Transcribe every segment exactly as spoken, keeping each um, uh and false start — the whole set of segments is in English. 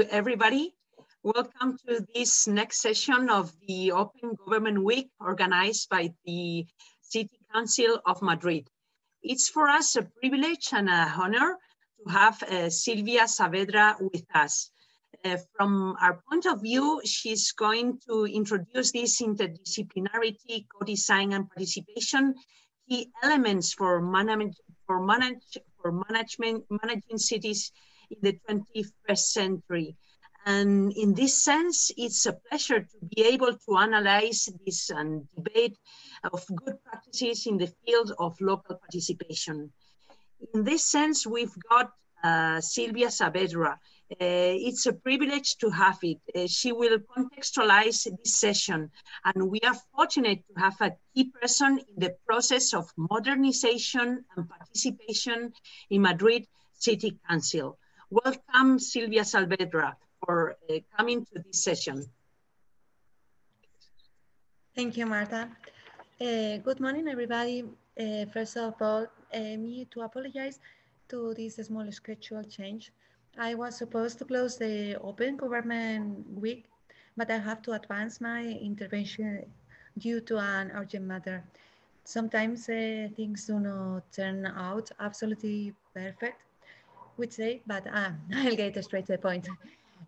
to everybody. Welcome to this next session of the Open Government Week organized by the City Council of Madrid. It's for us a privilege and an honor to have uh, Silvia Saavedra with us. Uh, from our point of view, she's going to introduce this interdisciplinarity, co-design and participation, key elements for management for manage for management managing cities in the twenty-first century. And in this sense, it's a pleasure to be able to analyze this and debate of good practices in the field of local participation. In this sense, we've got uh, Silvia Saavedra. Uh, it's a privilege to have it. Uh, she will contextualize this session, and we are fortunate to have a key person in the process of modernization and participation in Madrid City Council. Welcome, Silvia Saavedra, for uh, coming to this session. Thank you, Marta. Uh, good morning, everybody. Uh, first of all, uh, me to apologize to this small schedule change. I was supposed to close the Open Government Week, but I have to advance my intervention due to an urgent matter. Sometimes uh, things do not turn out absolutely perfect, we'd say, but uh, I'll get straight to the point.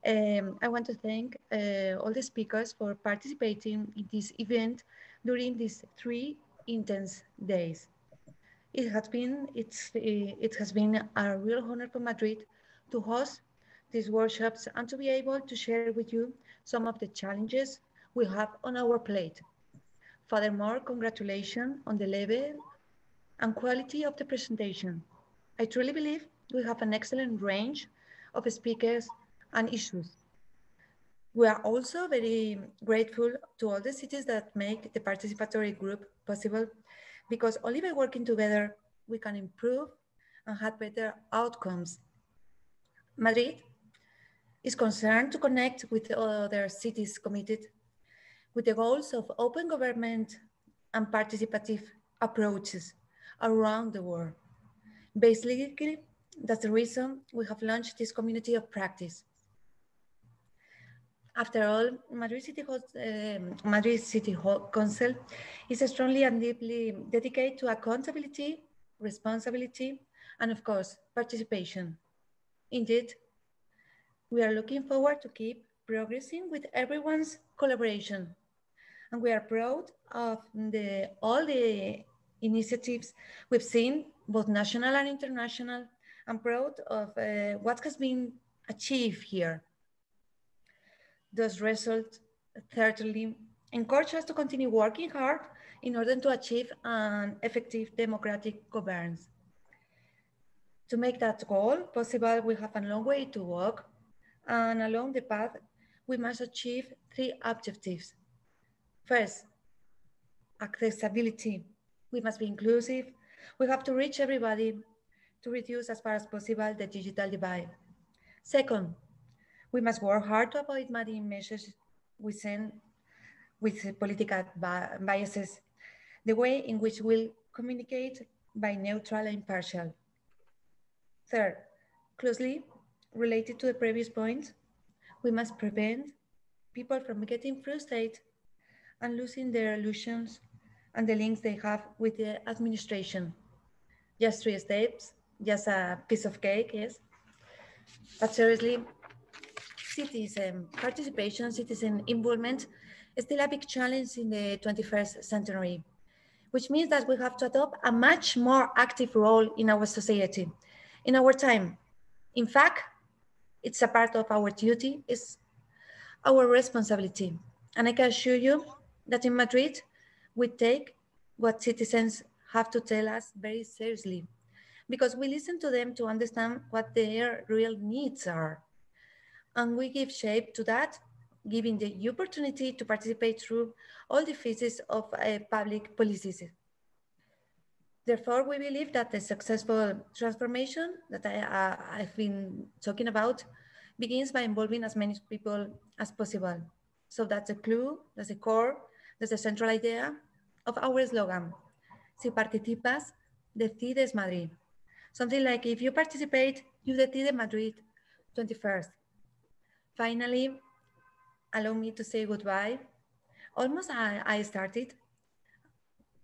Um, I want to thank uh, all the speakers for participating in this event during these three intense days. It has been, it's, it has been a real honor for Madrid to host these workshops and to be able to share with you some of the challenges we have on our plate. Furthermore, congratulations on the level and quality of the presentation. I truly believe we have an excellent range of speakers and issues. We are also very grateful to all the cities that make the participatory group possible, because only by working together, we can improve and have better outcomes. Madrid is concerned to connect with other cities committed with the goals of open government and participative approaches around the world. Basically, that's the reason we have launched this community of practice. After all, Madrid City, uh, Madrid City Council is strongly and deeply dedicated to accountability, responsibility, and of course, participation. Indeed, we are looking forward to keep progressing with everyone's collaboration. And we are proud of the, all the initiatives we've seen, both national and international. I'm proud of uh, what has been achieved here. Those results, thirdly, encourage us to continue working hard in order to achieve an effective democratic governance. To make that goal possible, we have a long way to walk, and along the path, we must achieve three objectives. First, accessibility. We must be inclusive. We have to reach everybody to reduce as far as possible the digital divide. Second, we must work hard to avoid madding measures within, with political biases, the way in which we'll communicate by neutral and impartial. Third, closely related to the previous point, we must prevent people from getting frustrated and losing their illusions and the links they have with the administration. Just three steps, just a piece of cake, yes. But seriously, citizen participation, citizen involvement is still a big challenge in the twenty-first century, which means that we have to adopt a much more active role in our society, in our time. In fact, it's a part of our duty, it's our responsibility. And I can assure you that in Madrid, we take what citizens have to tell us very seriously, because we listen to them to understand what their real needs are. And we give shape to that, giving the opportunity to participate through all the phases of uh, public policies. Therefore, we believe that the successful transformation that I, uh, I've been talking about begins by involving as many people as possible. So that's a clue, that's a core, that's the central idea of our slogan. Si participas, decides Madrid. Something like, if you participate, you decide Madrid twenty-first. Finally, allow me to say goodbye. Almost I, I started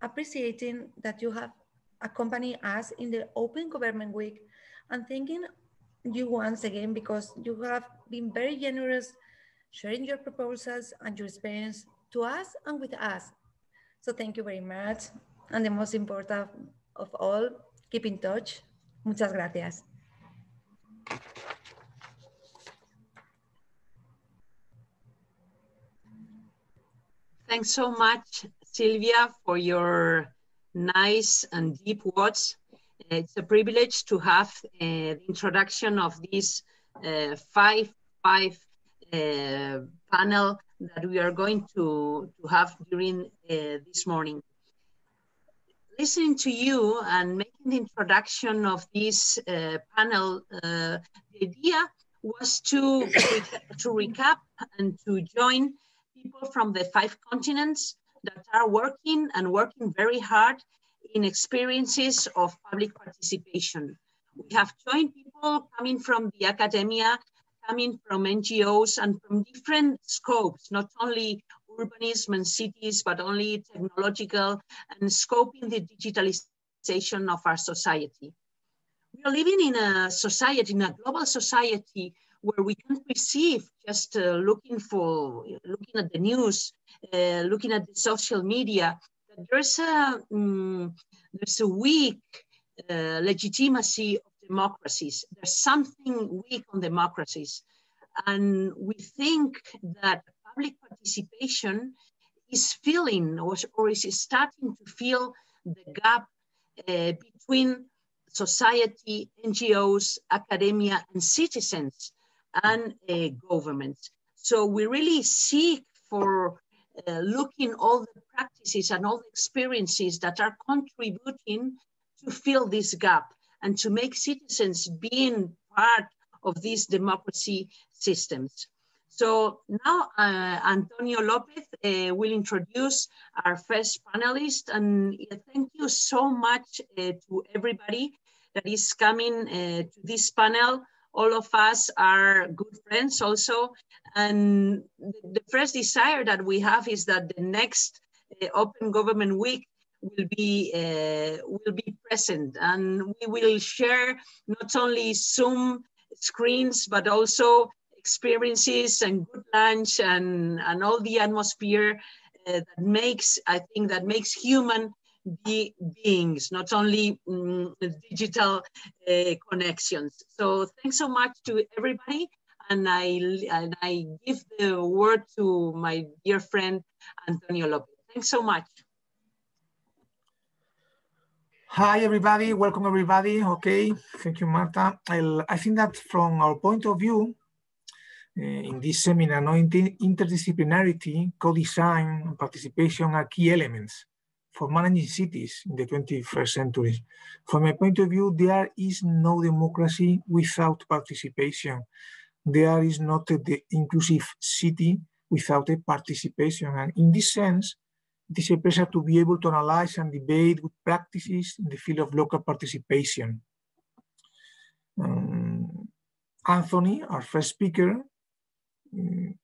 appreciating that you have accompanied us in the Open Government Week and thanking you once again because you have been very generous sharing your proposals and your experience to us and with us. So thank you very much. And the most important of all, keep in touch. Muchas gracias. Thanks so much, Silvia, for your nice and deep words. It's a privilege to have uh, the introduction of this uh, five, five uh, panel that we are going to, to have during uh, this morning. Listening to you and making the introduction of this uh, panel, uh, the idea was to, to recap and to join people from the five continents that are working and working very hard in experiences of public participation. We have joined people coming from the academia, coming from N G Os and from different scopes, not only urbanism and cities, but only technological and scoping the digitalization of our society. We are living in a society, in a global society, where we can perceive just uh, looking for, looking at the news, uh, looking at the social media, that there's a, um, there's a weak uh, legitimacy of democracies. There's something weak on democracies. And we think that public participation is filling or, or is starting to fill the gap uh, between society, N G Os, academia, and citizens, and uh, government. So we really seek for uh, looking all the practices and all the experiences that are contributing to fill this gap and to make citizens being part of these democracy systems. So now uh, Antonio Lopez uh, will introduce our first panelist, and thank you so much uh, to everybody that is coming uh, to this panel. All of us are good friends also. And the first desire that we have is that the next uh, Open Government Week will be, uh, will be present. And we will share not only Zoom screens, but also experiences and good lunch and, and all the atmosphere uh, that makes, I think that makes human Be beings, not only um, digital uh, connections. So thanks so much to everybody. And I, and I give the word to my dear friend, Antonio Lopez. Thanks so much. Hi, everybody. Welcome, everybody. Okay. Thank you, Marta. I'll, I think that from our point of view, uh, in this seminar, no, inter interdisciplinarity, co-design, and participation are key elements for managing cities in the twenty-first century. From my point of view, there is no democracy without participation. There is not an inclusive city without a participation. And in this sense, it is a pleasure to be able to analyze and debate good practices in the field of local participation. Um, Anthony, our first speaker,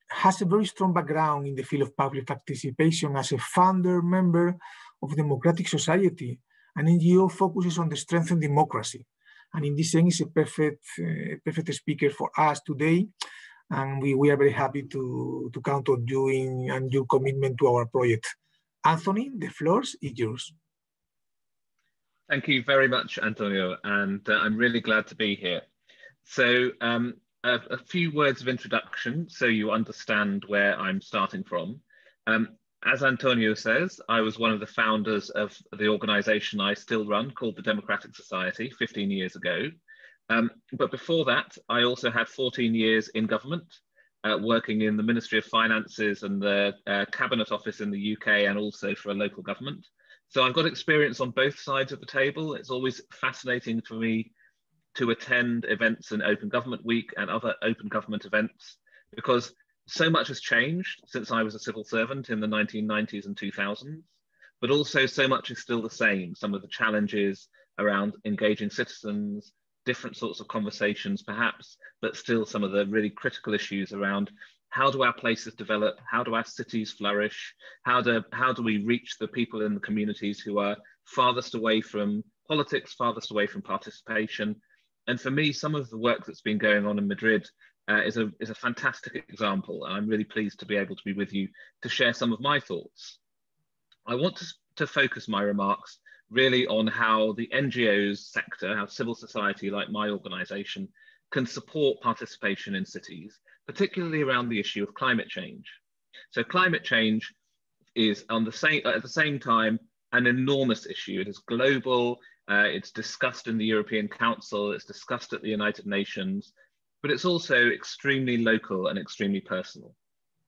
has a very strong background in the field of public participation as a founder member of Democratic Society, an N G O focuses on the strength of democracy. And in this sense, is a perfect, uh, perfect speaker for us today. And we, we are very happy to, to count on you in, and your commitment to our project. Anthony, the floor is yours. Thank you very much, Antonio. And uh, I'm really glad to be here. So um, a, a few words of introduction so you understand where I'm starting from. Um, As Antonio says, I was one of the founders of the organization I still run called the Democratic Society fifteen years ago. Um, but before that, I also had fourteen years in government, uh, working in the Ministry of Finances and the uh, Cabinet Office in the U K and also for a local government. So I've got experience on both sides of the table. It's always fascinating for me to attend events in Open Government Week and other open government events because so much has changed since I was a civil servant in the nineteen nineties and two thousands, but also so much is still the same. Some of the challenges around engaging citizens, different sorts of conversations perhaps, but still some of the really critical issues around how do our places develop, how do our cities flourish, how do, how do we reach the people in the communities who are farthest away from politics, farthest away from participation. And for me, some of the work that's been going on in Madrid uh, is, a, is a fantastic example. And I'm really pleased to be able to be with you to share some of my thoughts. I want to, to focus my remarks really on how the N G Os sector, how civil society like my organisation can support participation in cities, particularly around the issue of climate change. So climate change is on the same, at the same time an enormous issue. It is global, uh, it's discussed in the European Council, it's discussed at the United Nations, but it's also extremely local and extremely personal.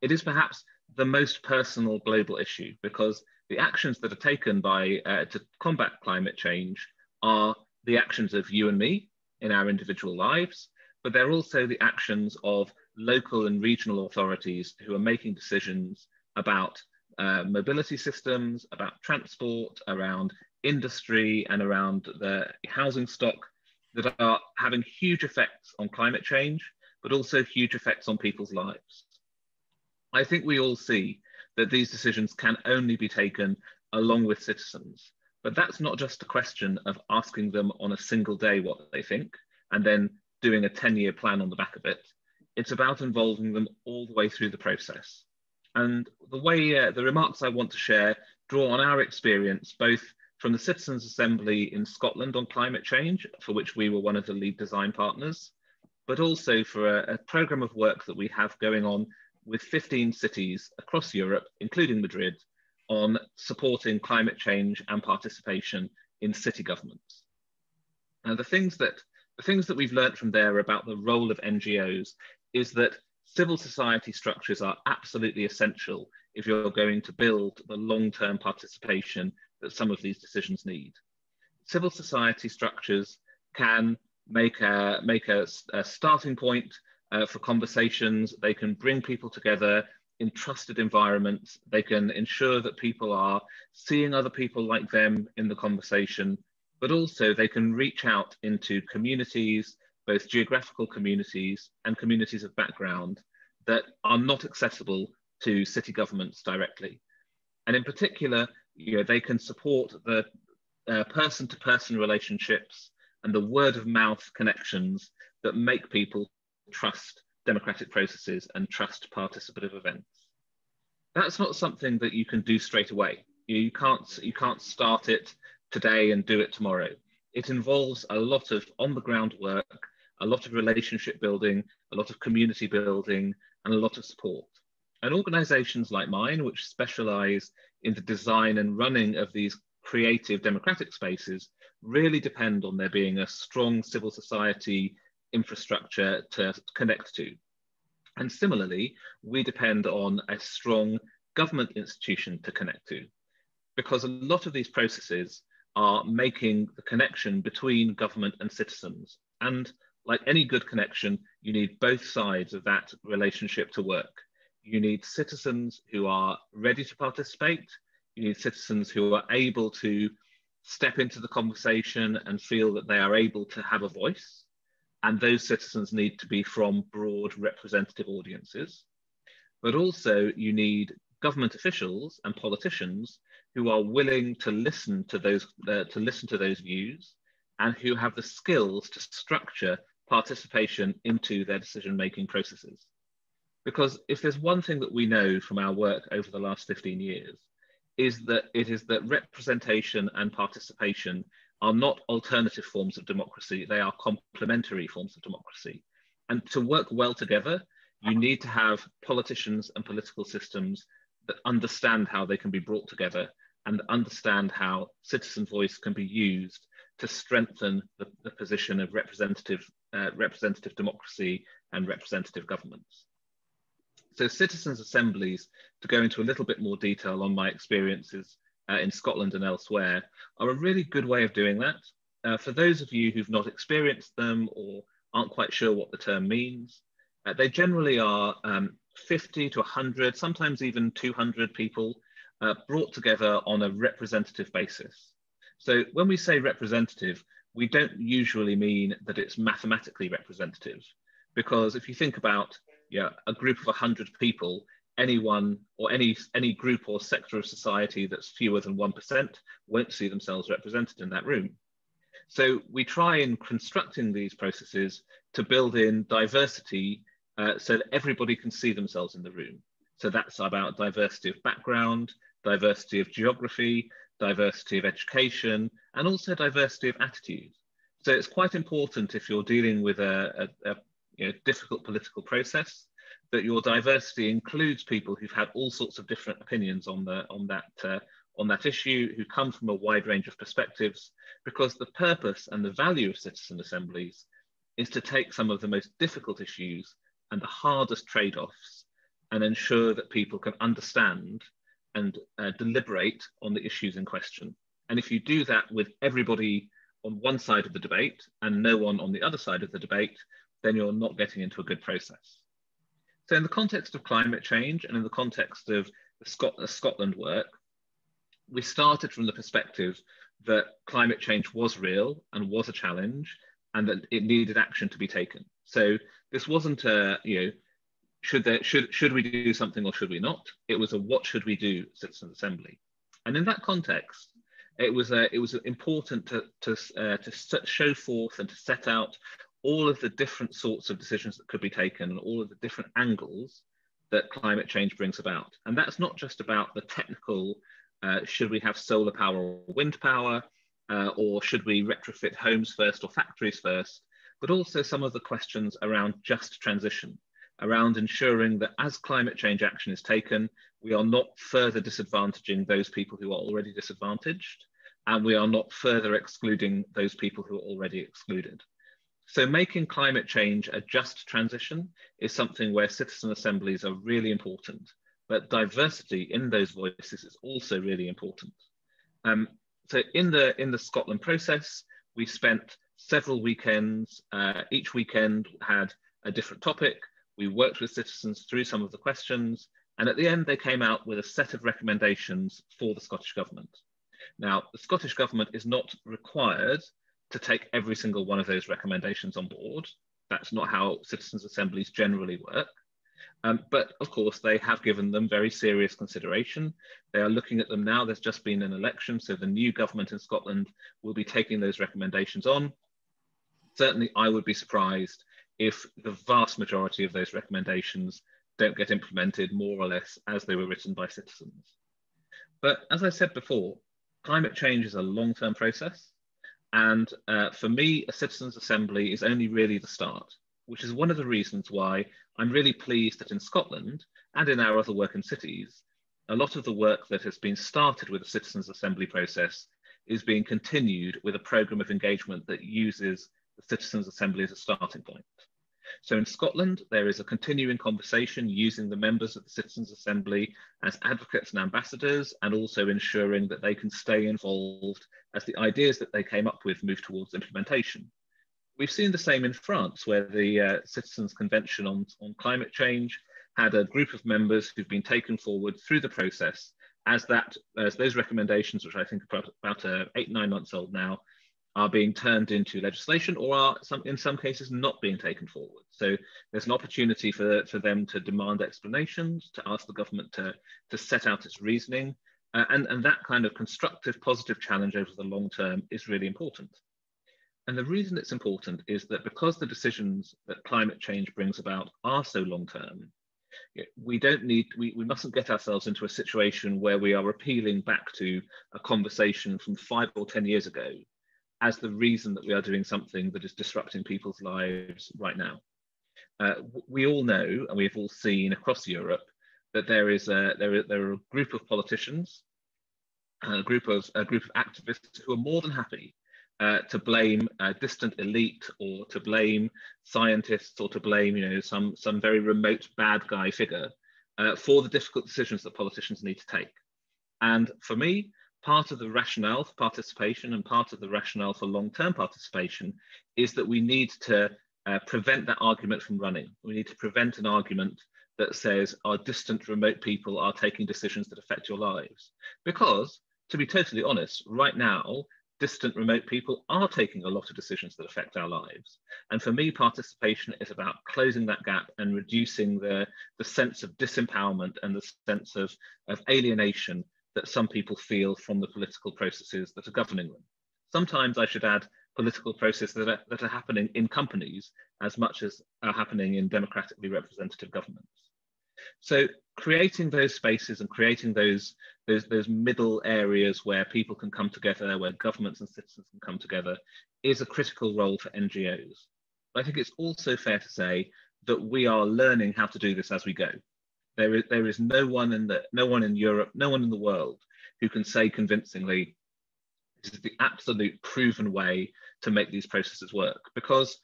It is perhaps the most personal global issue because the actions that are taken by uh, to combat climate change are the actions of you and me in our individual lives, but they're also the actions of local and regional authorities who are making decisions about uh, mobility systems, about transport, around industry and around the housing stock that are having huge effects on climate change, but also huge effects on people's lives. I think we all see that these decisions can only be taken along with citizens. But that's not just a question of asking them on a single day what they think and then doing a ten-year plan on the back of it. It's about involving them all the way through the process. And the way uh, the remarks I want to share draw on our experience, both from the Citizens' Assembly in Scotland on climate change, for which we were one of the lead design partners, but also for a, a programme of work that we have going on with fifteen cities across Europe, including Madrid, on supporting climate change and participation in city governments. Now, the things that, the things that we've learned from there about the role of N G Os is that civil society structures are absolutely essential if you're going to build the long-term participation that some of these decisions need. Civil society structures can make a, make a, a starting point Uh, for conversations. They can bring people together in trusted environments. They can ensure that people are seeing other people like them in the conversation, but also they can reach out into communities, both geographical communities and communities of background that are not accessible to city governments directly. And in particular, you know, they can support the uh, person-to-person relationships and the word-of-mouth connections that make people trust democratic processes and trust participative events. That's not something that you can do straight away. You can't, you can't start it today and do it tomorrow. It involves a lot of on-the-ground work, a lot of relationship building, a lot of community building, and a lot of support. And organisations like mine, which specialise in the design and running of these creative democratic spaces, really depend on there being a strong civil society infrastructure to connect to. And similarly, we depend on a strong government institution to connect to, because a lot of these processes are making the connection between government and citizens. And like any good connection, you need both sides of that relationship to work. You need citizens who are ready to participate. You need citizens who are able to step into the conversation and feel that they are able to have a voice. And those citizens need to be from broad representative audiences. But also you need government officials and politicians who are willing to listen to those, uh, to listen to those views and who have the skills to structure participation into their decision-making processes. Because if there's one thing that we know from our work over the last fifteen years, is that it is that representation and participation are not alternative forms of democracy, they are complementary forms of democracy. And to work well together, you need to have politicians and political systems that understand how they can be brought together and understand how citizen voice can be used to strengthen the, the position of representative, uh, representative democracy and representative governments. So citizens' assemblies, to go into a little bit more detail on my experiences Uh, in Scotland and elsewhere, are a really good way of doing that. Uh, for those of you who've not experienced them or aren't quite sure what the term means, uh, they generally are um, fifty to one hundred, sometimes even two hundred people uh, brought together on a representative basis. So when we say representative, we don't usually mean that it's mathematically representative, because if you think about yeah, a group of one hundred people, anyone or any, any group or sector of society that's fewer than one percent won't see themselves represented in that room. So we try in constructing these processes to build in diversity uh, so that everybody can see themselves in the room. So that's about diversity of background, diversity of geography, diversity of education, and also diversity of attitudes. So it's quite important if you're dealing with a, a, a you know, difficult political process that your diversity includes people who've had all sorts of different opinions on, the, on, that, uh, on that issue, who come from a wide range of perspectives, because the purpose and the value of citizen assemblies is to take some of the most difficult issues and the hardest trade-offs and ensure that people can understand and uh, deliberate on the issues in question. And if you do that with everybody on one side of the debate and no one on the other side of the debate, then you're not getting into a good process. So in the context of climate change and in the context of the Scot the Scotland work, we started from the perspective that climate change was real and was a challenge and that it needed action to be taken. So this wasn't a, you know, Should, there, should, should we do something or should we not? It was a what should we do Citizens' Assembly. And in that context, it was, a, it was important to, to, uh, to show forth and to set out all of the different sorts of decisions that could be taken and all of the different angles that climate change brings about. And that's not just about the technical, uh, should we have solar power or wind power, uh, or should we retrofit homes first or factories first, but also some of the questions around just transition, around ensuring that as climate change action is taken, we are not further disadvantaging those people who are already disadvantaged, and we are not further excluding those people who are already excluded. So making climate change a just transition is something where citizen assemblies are really important, but diversity in those voices is also really important. Um, so in the, in the Scotland process, we spent several weekends, uh, each weekend had a different topic. We worked with citizens through some of the questions, and at the end they came out with a set of recommendations for the Scottish Government. Now, the Scottish Government is not required to take every single one of those recommendations on board. That's not how citizens' assemblies generally work. Um, but of course, they have given them very serious consideration. They are looking at them now. There's just been an election, so the new government in Scotland will be taking those recommendations on. Certainly, I would be surprised if the vast majority of those recommendations don't get implemented more or less as they were written by citizens. But as I said before, climate change is a long-term process. And uh, for me, a citizens' assembly is only really the start, which is one of the reasons why I'm really pleased that in Scotland and in our other work in cities, a lot of the work that has been started with the citizens' assembly process is being continued with a programme of engagement that uses the Citizens' Assembly as a starting point. So in Scotland, there is a continuing conversation using the members of the Citizens' Assembly as advocates and ambassadors, and also ensuring that they can stay involved as the ideas that they came up with move towards implementation. We've seen the same in France, where the uh, Citizens' Convention on, on Climate Change had a group of members who've been taken forward through the process as, that, as those recommendations, which I think are about uh, eight, nine months old now, are being turned into legislation or are some, in some cases not being taken forward. So there's an opportunity for, for them to demand explanations, to ask the government to, to set out its reasoning. Uh, and, and that kind of constructive, positive challenge over the long term is really important. And the reason it's important is that because the decisions that climate change brings about are so long term, we don't need, we, we mustn't get ourselves into a situation where we are appealing back to a conversation from five or ten years ago as the reason that we are doing something that is disrupting people's lives right now. Uh, we all know, and we've all seen across Europe, that there is a, there are, there are a group of politicians, a group of, a group of activists who are more than happy uh, to blame a distant elite or to blame scientists or to blame you know, some, some very remote bad guy figure uh, for the difficult decisions that politicians need to take. And for me, part of the rationale for participation and part of the rationale for long-term participation is that we need to uh, prevent that argument from running. We need to prevent an argument that says our distant remote people are taking decisions that affect your lives. Because, to be totally honest, right now, distant, remote people are taking a lot of decisions that affect our lives. And for me, participation is about closing that gap and reducing the, the sense of disempowerment and the sense of, of alienation that some people feel from the political processes that are governing them. Sometimes I should add political processes that are, that are happening in companies as much as are happening in democratically representative governments. So creating those spaces and creating those, those, those middle areas where people can come together, where governments and citizens can come together, is a critical role for N G Os. But I think it's also fair to say that we are learning how to do this as we go. There is, there is no one in the, no one in Europe, no one in the world who can say convincingly, this is the absolute proven way to make these processes work. Because,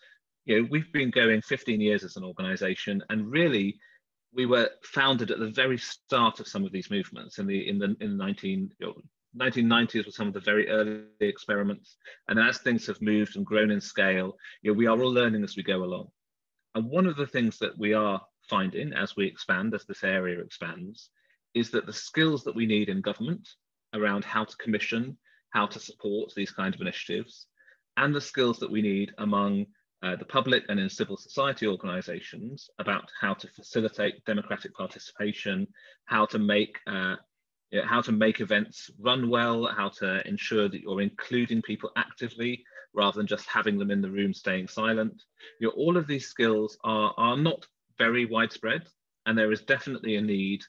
you know, we've been going fifteen years as an organisation, and really, we were founded at the very start of some of these movements in the in the in the nineteen nineties were some of the very early experiments. And as things have moved and grown in scale, you know, we are all learning as we go along. And one of the things that we are finding as we expand, as this area expands, is that the skills that we need in government around how to commission, how to support these kinds of initiatives, and the skills that we need among Uh, the public and in civil society organisations about how to facilitate democratic participation, how to make uh, you know, how to make events run well, how to ensure that you're including people actively rather than just having them in the room staying silent. You know, all of these skills are are not very widespread, and there is definitely a need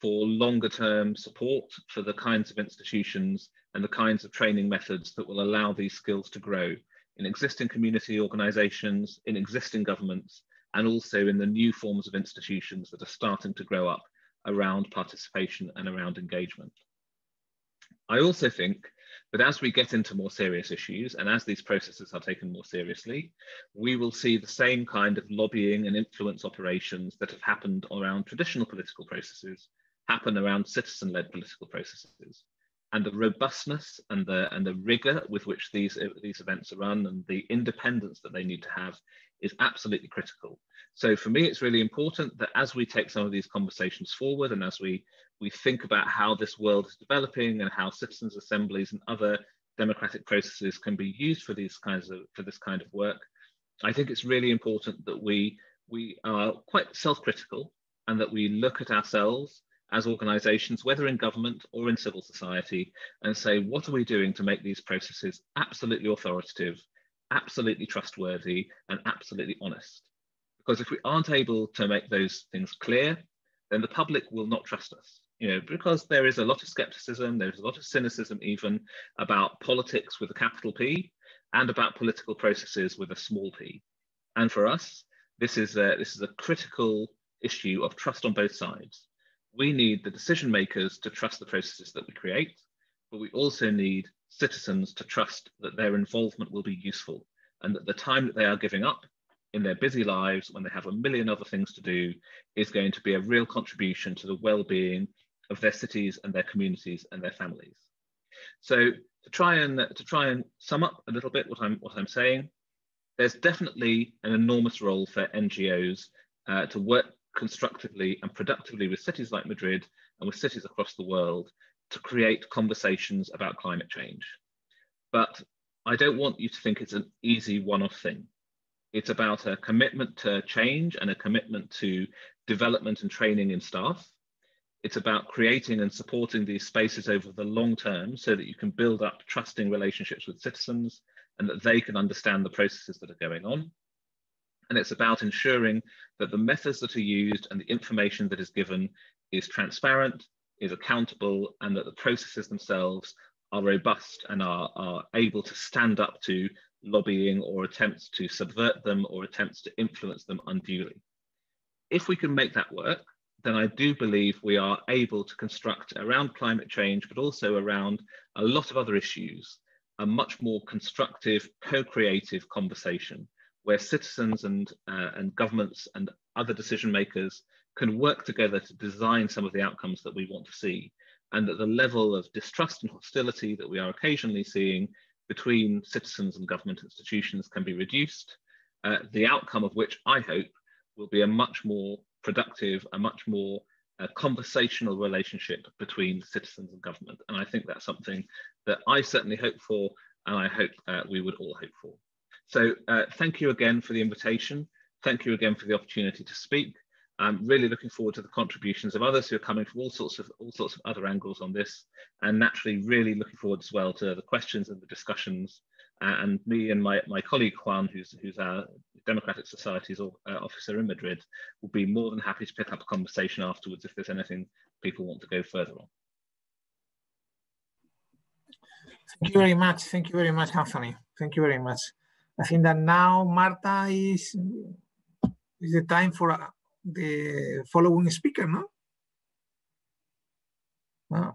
for longer term support for the kinds of institutions and the kinds of training methods that will allow these skills to grow in existing community organisations, in existing governments, and also in the new forms of institutions that are starting to grow up around participation and around engagement. I also think that as we get into more serious issues and as these processes are taken more seriously, we will see the same kind of lobbying and influence operations that have happened around traditional political processes happen around citizen-led political processes. And the robustness and the and the rigor with which these these events are run and the independence that they need to have is absolutely critical. So for me, it's really important that as we take some of these conversations forward and as we we think about how this world is developing and how citizens' assemblies and other democratic processes can be used for these kinds of for this kind of work, I think it's really important that we we are quite self-critical and that we look at ourselves as organisations, whether in government or in civil society, and say, what are we doing to make these processes absolutely authoritative, absolutely trustworthy, and absolutely honest? Because if we aren't able to make those things clear, then the public will not trust us. You know, because there is a lot of scepticism, there's a lot of cynicism even about politics with a capital P and about political processes with a small p. And for us, this is a, this is a critical issue of trust on both sides. We need the decision makers to trust the processes that we create, but we also need citizens to trust that their involvement will be useful and that the time that they are giving up in their busy lives when they have a million other things to do is going to be a real contribution to the well-being of their cities and their communities and their families. So to try and to try and sum up a little bit what I'm what I'm saying, there's definitely an enormous role for N G Os uh, to work constructively and productively with cities like Madrid and with cities across the world to create conversations about climate change. But I don't want you to think it's an easy one-off thing. It's about a commitment to change and a commitment to development and training in staff. It's about creating and supporting these spaces over the long term so that you can build up trusting relationships with citizens and that they can understand the processes that are going on. And it's about ensuring that the methods that are used and the information that is given is transparent, is accountable, and that the processes themselves are robust and are, are able to stand up to lobbying or attempts to subvert them or attempts to influence them unduly. If we can make that work, then I do believe we are able to construct around climate change, but also around a lot of other issues, a much more constructive, co-creative conversation where citizens and, uh, and governments and other decision makers can work together to design some of the outcomes that we want to see, and that the level of distrust and hostility that we are occasionally seeing between citizens and government institutions can be reduced, uh, the outcome of which I hope will be a much more productive, a much more uh, conversational relationship between citizens and government. And I think that's something that I certainly hope for. and I hope uh, we would all hope for. So uh, thank you again for the invitation. Thank you again for the opportunity to speak. I'm really looking forward to the contributions of others who are coming from all sorts of all sorts of other angles on this, and naturally really looking forward as well to the questions and the discussions. Uh, and me and my, my colleague Juan, who's, who's our Democratic Society's uh, officer in Madrid, will be more than happy to pick up a conversation afterwards if there's anything people want to go further on. Thank you very much. Thank you very much, Anthony. Thank you very much. I think that now, Marta, is, is the time for uh, the following speaker, no? No.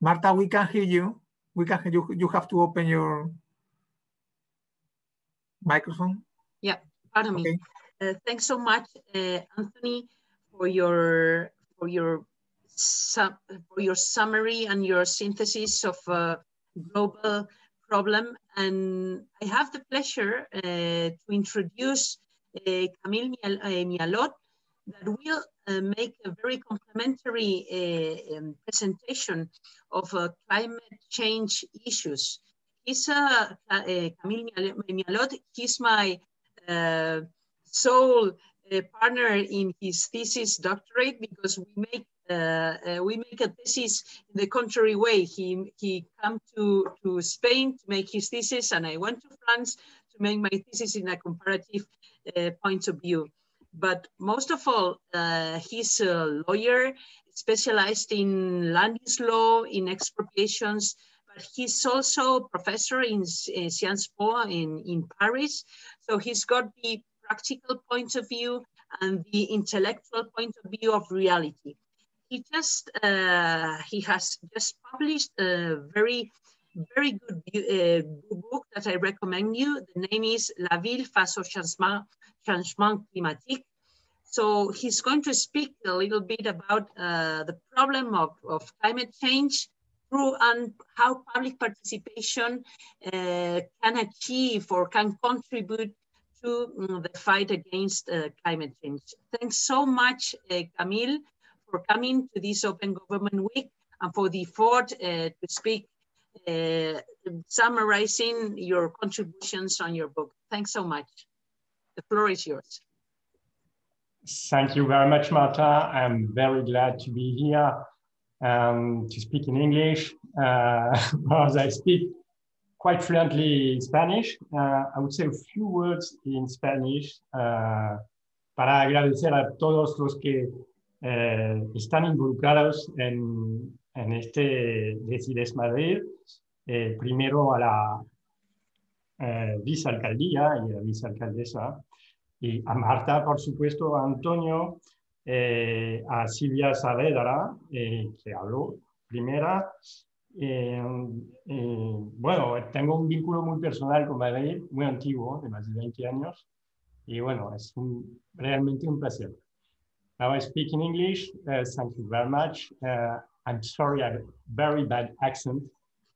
Marta, we can hear you. We can hear you. You have to open your microphone. Yeah, pardon okay. me. Uh, thanks so much, uh, Anthony, for your for your Some, for your summary and your synthesis of a global problem. And I have the pleasure uh, to introduce uh, Camille Mialot, that will uh, make a very complementary uh, um, presentation of uh, climate change issues. He's uh, uh, Camille Mialot, he's my uh, sole uh, partner in his thesis doctorate, because we make Uh, uh, we make a thesis in the contrary way. He, he came to, to Spain to make his thesis, and I went to France to make my thesis in a comparative uh, point of view. But most of all, uh, he's a lawyer specialized in land use law, in expropriations, but he's also a professor in uh, Sciences Po in, in Paris. So he's got the practical point of view and the intellectual point of view of reality. He just uh, he has just published a very very good uh, book that I recommend you. The name is La Ville face au changement, changement climatique. So he's going to speak a little bit about uh, the problem of, of climate change through and how public participation uh, can achieve or can contribute to um, the fight against uh, climate change. Thanks so much, uh, Camille, for coming to this Open Government Week and for the effort uh, to speak, uh, summarizing your contributions on your book. Thanks so much. The floor is yours. Thank you very much, Marta. I'm very glad to be here um, to speak in English, uh, as I speak quite fluently Spanish. Uh, I would say a few words in Spanish uh, para agradecer a todos los que Eh, están involucrados en, en este Decides Madrid, eh, primero a la eh, vicealcaldía y a la vicealcaldesa, y a Marta, por supuesto, a Antonio, eh, a Silvia Saavedra, eh, que habló primera. Eh, eh, bueno, tengo un vínculo muy personal con Madrid, muy antiguo, de más de veinte años, y bueno, es un, realmente un placer. Now I speak in English. Uh, thank you very much. Uh, I'm sorry, I have a very bad accent.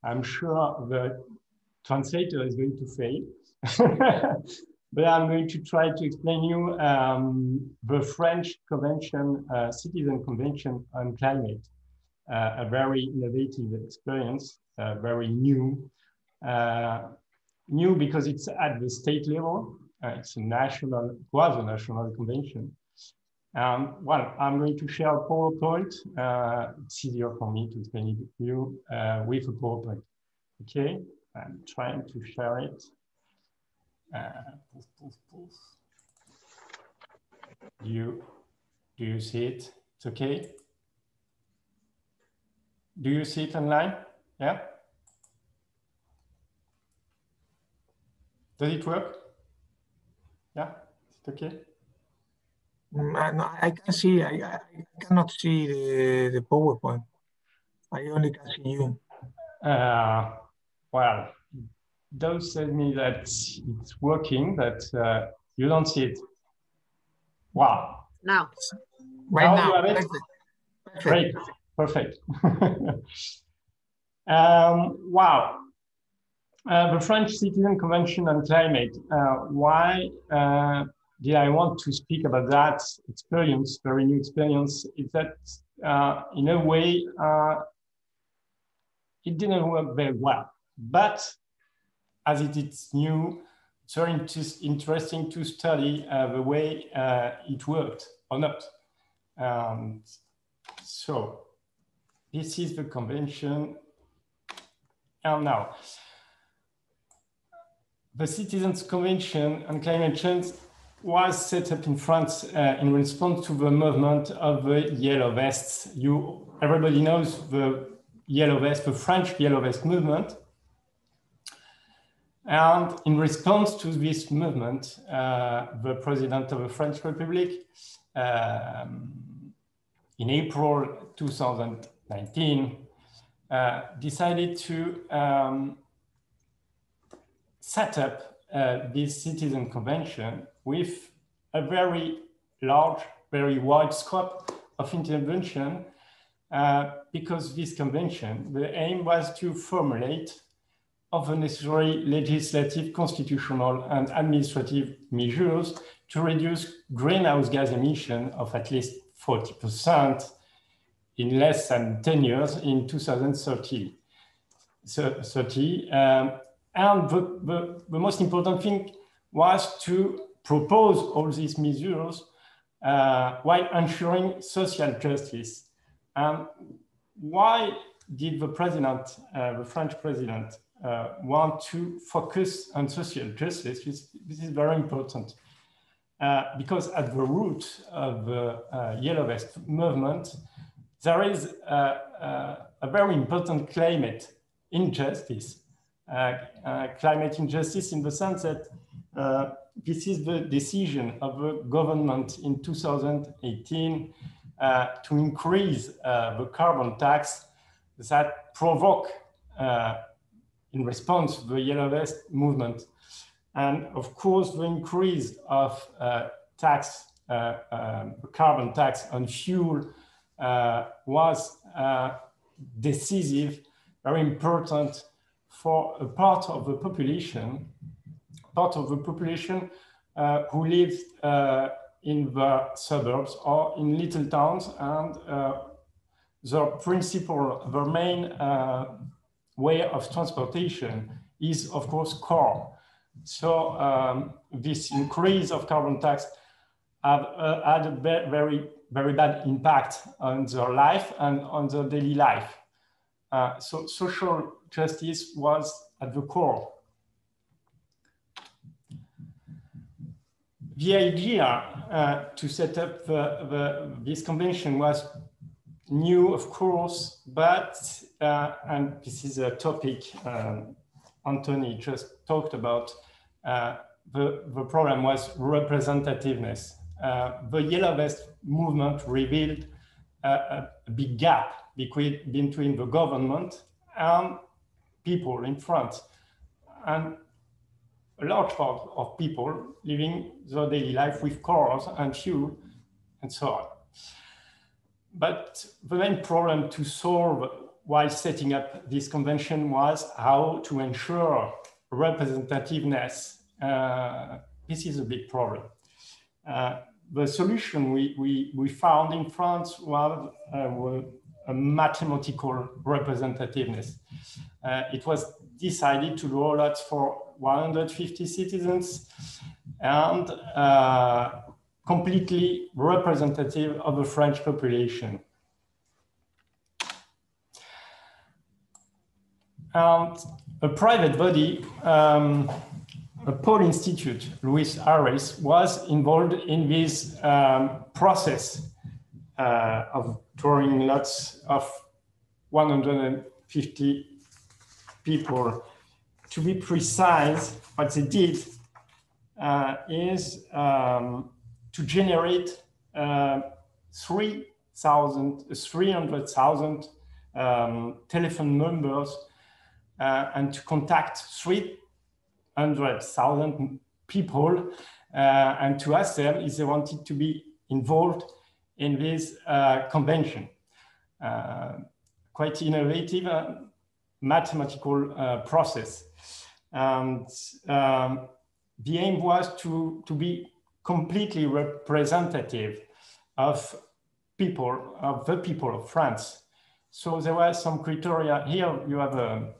I'm sure the translator is going to fail, but I'm going to try to explain you um, the French Convention, uh, Citizen Convention on Climate, uh, a very innovative experience, uh, very new. Uh, new because it's at the state level. Uh, it's a national, was a national convention. Um, well, I'm going to share a PowerPoint. Uh, it's easier for me to explain it to you uh, with a PowerPoint. Okay, I'm trying to share it. Uh, do you do you see it? It's okay. Do you see it online? Yeah. Does it work? Yeah, it's okay. No, I can see, I, I cannot see the, the PowerPoint. I only can see you. Uh, well, don't tell me that it's working, that uh, you don't see it. Wow. Now. Right now. now. Perfect. Great. Perfect. um, wow. Uh, the French Citizen Convention on Climate. Uh, why? Uh, Yeah, I want to speak about that experience, very new experience, is that uh, in a way, uh, it didn't work very well. But as it is new, it's very interesting to study uh, the way uh, it worked or not. Um, so this is the convention. And now, the Citizens' Convention on Climate Change was set up in France uh, in response to the movement of the Yellow Vests. You, everybody knows the Yellow Vest, the French Yellow Vest movement. And in response to this movement, uh, the president of the French Republic, um, in April two thousand nineteen, uh, decided to um, set up uh, this citizen convention with a very large, very wide scope of intervention, uh, because this convention, the aim was to formulate all the necessary legislative, constitutional, and administrative measures to reduce greenhouse gas emission of at least forty percent in less than ten years in two thousand thirty. So, thirty um, and the, the, the most important thing was to propose all these measures uh, while ensuring social justice. And why did the president, uh, the French president, uh, want to focus on social justice? This, this is very important uh, because at the root of the uh, Yellow Vest movement, there is a, a, a very important climate injustice. Uh, uh, climate injustice in the sense that uh, this is the decision of the government in two thousand eighteen uh, to increase uh, the carbon tax that provoke, uh, in response to the Yellow Vest movement. And of course, the increase of uh, tax, uh, uh, carbon tax on fuel uh, was uh, decisive, very important for a part of the population part of the population uh, who lives uh, in the suburbs or in little towns, and uh, their principal, their main uh, way of transportation is, of course, car. So um, this increase of carbon tax have, uh, had a very, very bad impact on their life and on their daily life. Uh, so social justice was at the core. The idea uh, to set up the, the, this convention was new, of course, but, uh, and this is a topic um, Anthony just talked about, uh, the, the problem was representativeness. Uh, the Yellow Vest movement revealed uh, a big gap between, between the government and people in France. And a large part of people living their daily life with cars and fuel and so on. But the main problem to solve while setting up this convention was how to ensure representativeness. Uh, this is a big problem. Uh, the solution we, we, we found in France was uh, a mathematical representativeness. Uh, it was decided to roll out for one hundred fifty citizens and uh, completely representative of the French population. And a private body, um, a Paul Institute, Louis Harris, was involved in this um, process uh, of drawing lots of one hundred fifty people. To be precise, what they did uh, is um, to generate uh, three hundred thousand um, telephone numbers uh, and to contact three hundred thousand people uh, and to ask them if they wanted to be involved in this uh, convention. Uh, quite innovative uh, mathematical uh, process. And um, the aim was to, to be completely representative of people, of the people of France. So there were some criteria. Here you have a,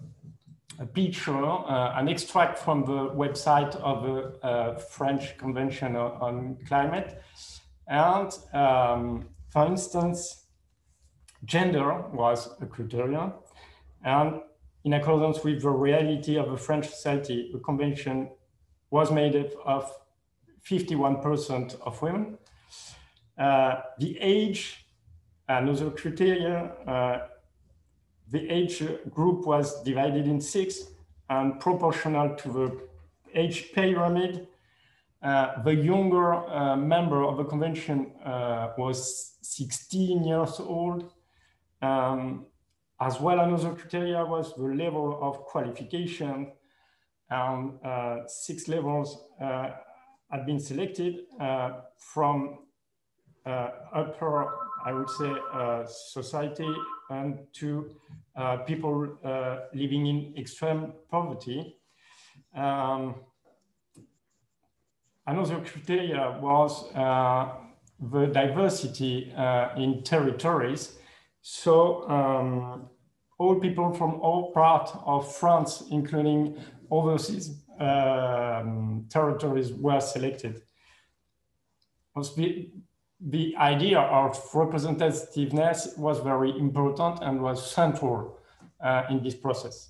a picture, uh, an extract from the website of the uh, French Convention on Climate. And um, for instance, gender was a criterion. And in accordance with the reality of the French society, the convention was made up of fifty-one percent of women. Uh, the age, another criteria, uh, the age group was divided in six and proportional to the age pyramid. Uh, the younger uh, member of the convention uh, was sixteen years old. Um, as well, another criteria was the level of qualification, and um, uh, six levels uh, had been selected uh, from uh, upper, I would say, uh, society and to uh, people uh, living in extreme poverty. Um, Another criteria was uh, the diversity uh, in territories. So um, all people from all parts of France, including overseas um, territories, were selected. The, the idea of representativeness was very important and was central uh, in this process.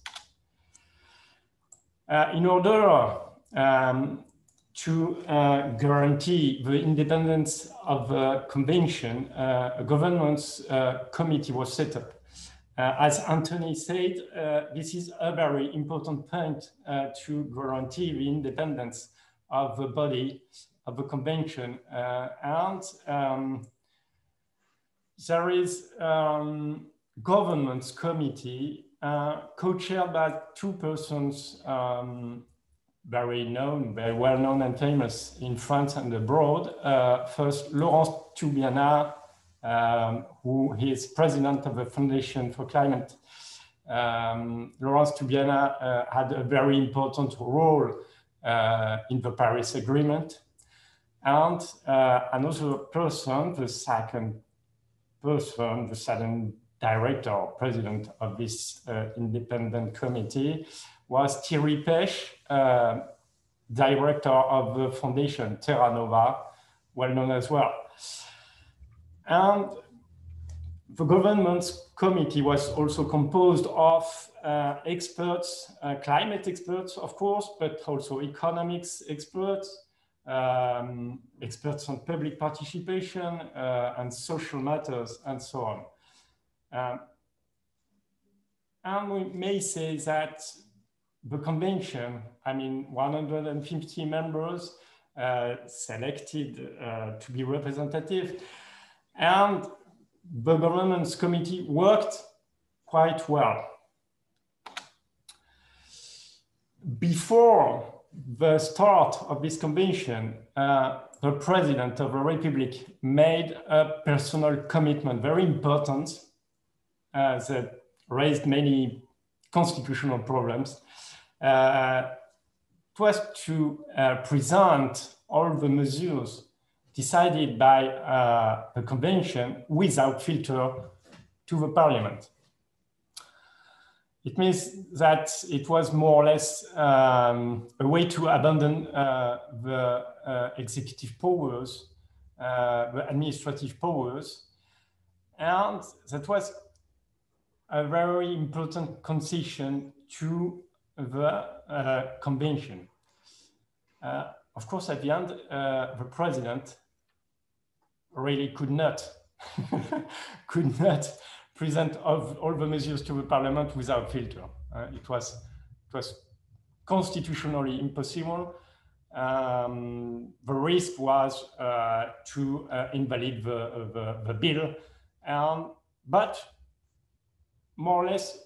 Uh, in order um, to uh, guarantee the independence of the convention, uh, a governance uh, committee was set up. Uh, as Anthony said, uh, this is a very important point uh, to guarantee the independence of the body of the convention. Uh, and um, there is a um, governance committee uh, co-chaired by two persons um, very known, very well known and famous in France and abroad. Uh, first, Laurence Tubiana, um, who is president of the Foundation for Climate. Um, Laurence Tubiana uh, had a very important role uh, in the Paris Agreement. And uh, another person, the second person, the second director or president of this uh, independent committee, was Thierry Pech, uh, director of the foundation Terra Nova, well known as well. And the governance committee was also composed of uh, experts, uh, climate experts, of course, but also economics experts, um, experts on public participation uh, and social matters and so on. Um, and we may say that the convention, I mean, one hundred fifty members uh, selected uh, to be representative, and the governance committee worked quite well. Before the start of this convention, uh, the president of the Republic made a personal commitment, very important, uh, that raised many constitutional problems. Uh, it was to uh, present all the measures decided by uh, the convention without filter to the parliament. It means that it was more or less um, a way to abandon uh, the uh, executive powers, uh, the administrative powers, and that was a very important concession to the uh, convention. Uh, of course, at the end, uh, the president really could not, could not present all, all the measures to the parliament without filter. Uh, it was, it was constitutionally impossible. Um, the risk was uh, to uh, invalid the, uh, the, the bill, um, but more or less,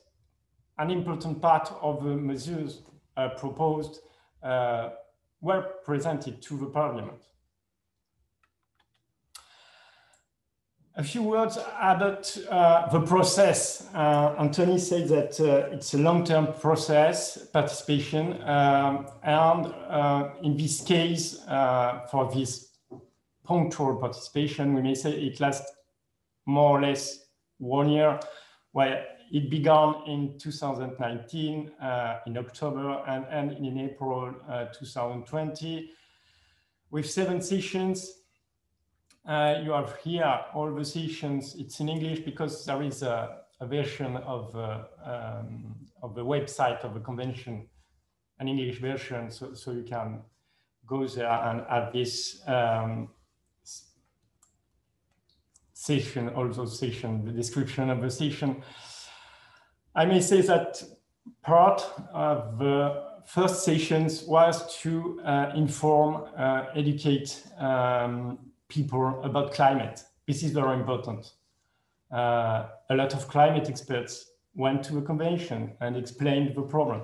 an important part of the measures uh, proposed uh, were presented to the parliament. A few words about uh, the process. Uh, Anthony said that uh, it's a long-term process, participation, um, and uh, in this case, uh, for this punctual participation, we may say it lasts more or less one year. Well, it began in two thousand nineteen, uh, in October, and, and in April uh, two thousand twenty, with seven sessions. Uh, you have here all the sessions. It's in English because there is a, a version of, uh, um, of the website of the convention, an English version, so, so you can go there and add this um, session, also session, the description of the session. I may say that part of the first sessions was to uh, inform, uh, educate um, people about climate. This is very important. Uh, a lot of climate experts went to the convention and explained the problem.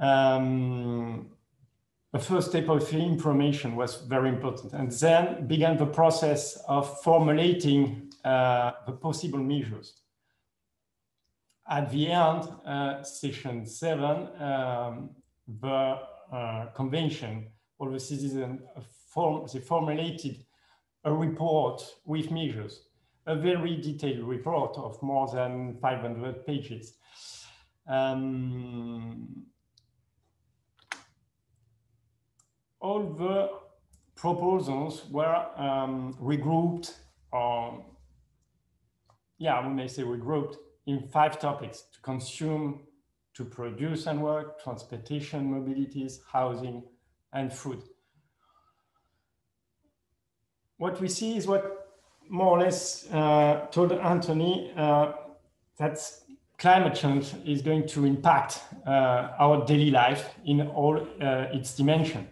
Um, the first step of the information was very important, and then began the process of formulating uh, the possible measures. At the end, uh, session seven, um, the uh, convention, all the citizens form, they formulated a report with measures, a very detailed report of more than five hundred pages. Um, all the proposals were um, regrouped, or yeah, we may say regrouped, in five topics: to consume, to produce and work, transportation, mobilities, housing, and food. What we see is what more or less uh, told Anthony, uh, that climate change is going to impact uh, our daily life in all uh, its dimensions.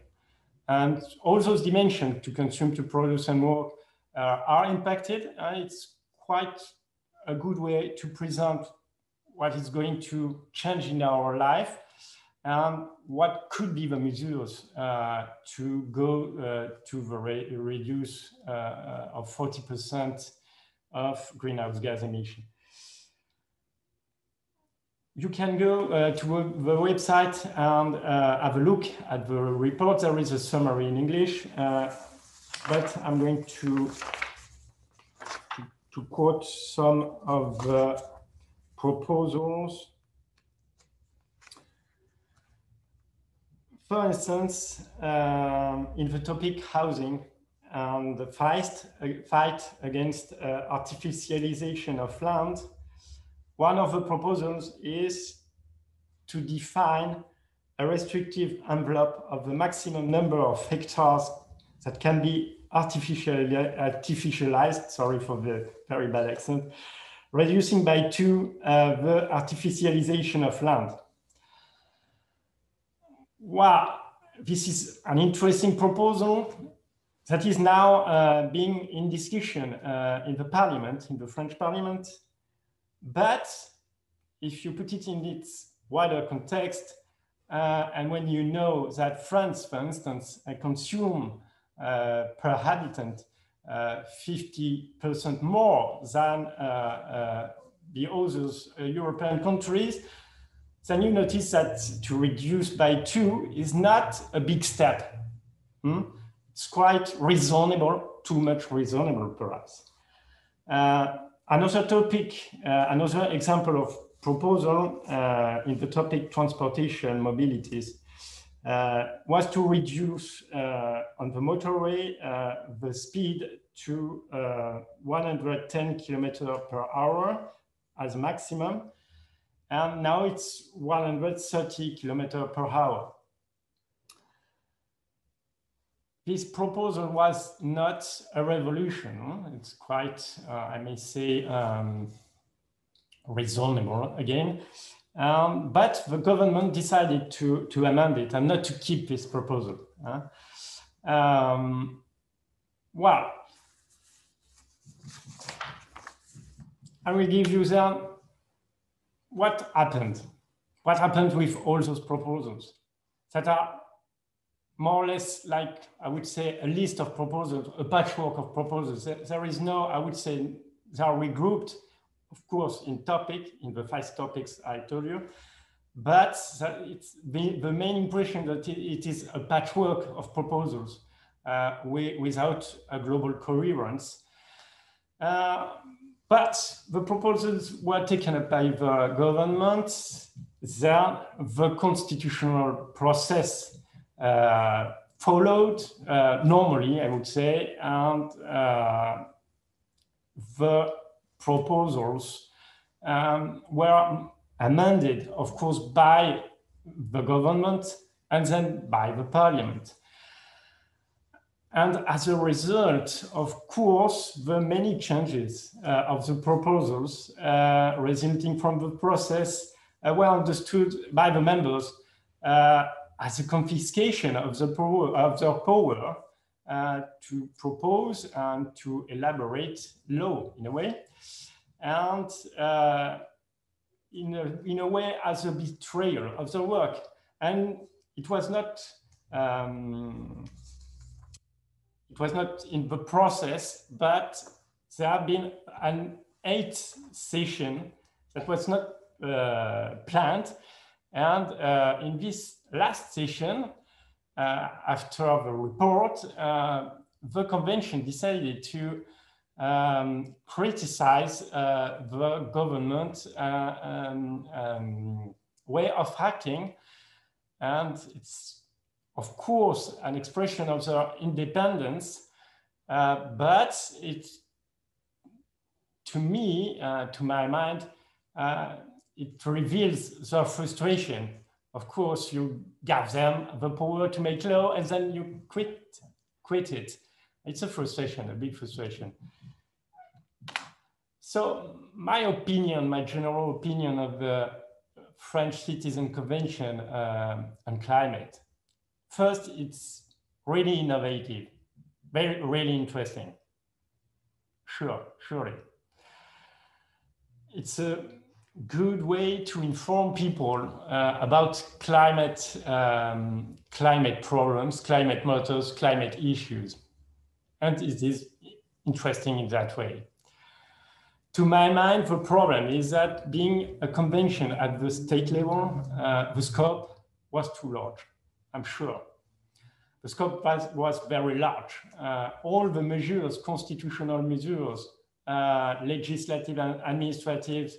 And all those dimensions, to consume, to produce and work, uh, are impacted. And it's quite a good way to present what is going to change in our life and what could be the measures uh, to go uh, to the re reduce uh, of forty percent of greenhouse gas emission. You can go uh, to the website and uh, have a look at the report. There is a summary in English, uh, but I'm going to to quote some of the proposals. For instance, um, in the topic housing and the fight, fight against uh, artificialization of land, one of the proposals is to define a restrictive envelope of the maximum number of hectares that can be Artificial, artificialized, sorry for the very bad accent, reducing by two uh, the artificialization of land. Wow, this is an interesting proposal that is now uh, being in discussion uh, in the parliament, in the French parliament. But if you put it in its wider context, uh, and when you know that France, for instance, uh, consume Uh, per habitant fifty percent uh, more than uh, uh, the other uh, European countries, then you notice that to reduce by two is not a big step. Hmm? It's quite reasonable, too much reasonable perhaps. Uh, another topic, uh, another example of proposal uh, in the topic transportation mobilities Uh, was to reduce uh, on the motorway uh, the speed to uh, one hundred ten kilometers per hour as a maximum, and now it's one hundred thirty kilometers per hour. This proposal was not a revolution. It's quite, uh, I may say, um, reasonable again. Um, but the government decided to, to amend it and not to keep this proposal. Uh, um, well, I will give you then what happened. What happened with all those proposals that are more or less like, I would say, a list of proposals, a patchwork of proposals. There, there is no, I would say, they are regrouped, of course, in topic, in the five topics I told you, but it's the, the main impression that it is a patchwork of proposals uh, without a global coherence. Uh, But the proposals were taken up by the government. Then the constitutional process uh, followed uh, normally, I would say, and uh, the proposals um, were amended, of course, by the government and then by the parliament. And as a result, of course, the many changes uh, of the proposals uh, resulting from the process uh, were understood by the members uh, as a confiscation of, the power, of their power uh, to propose and to elaborate law, in a way. And uh, in, a, in a way, as a betrayal of their work. And it was not... Um, It was not in the process, but there have been an eighth session that was not uh, planned. And uh, in this last session, uh, after the report, uh, the convention decided to um, criticize uh, the government uh, um, um, way of acting, and it's of course, an expression of their independence, uh, but it, to me, uh, to my mind, uh, it reveals their frustration. Of course, you give them the power to make law and then you quit, quit it. It's a frustration, a big frustration. So my opinion, my general opinion of the French Citizen Convention uh, on climate. First, it's really innovative, very, really interesting. Sure, surely. It's a good way to inform people uh, about climate, um, climate problems, climate matters, climate issues. And it is interesting in that way. To my mind, the problem is that being a convention at the state level, uh, the scope was too large. I'm sure. The scope was, was very large. Uh, all the measures, constitutional measures, uh, legislative and administrative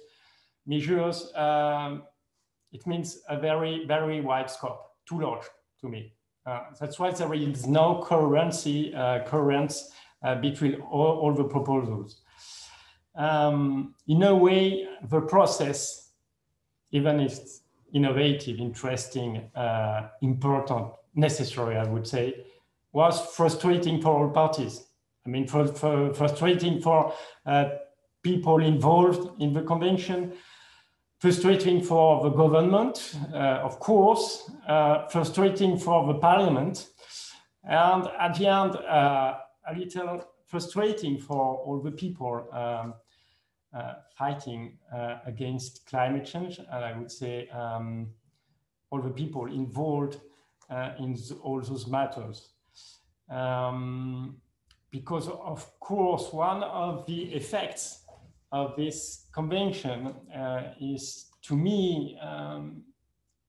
measures, um, it means a very, very wide scope, too large to me. Uh, that's why there is no currency, uh, currents uh, between all, all the proposals. Um, in a way, the process, even if it's innovative, interesting, uh, important, necessary, I would say, was frustrating for all parties. I mean, for, for frustrating for uh, people involved in the convention, frustrating for the government, uh, of course, uh, frustrating for the parliament, and at the end, uh, a little frustrating for all the people um, Uh, fighting uh, against climate change, and I would say um, all the people involved uh, in all those matters. Um, because of course, one of the effects of this convention uh, is, to me, um,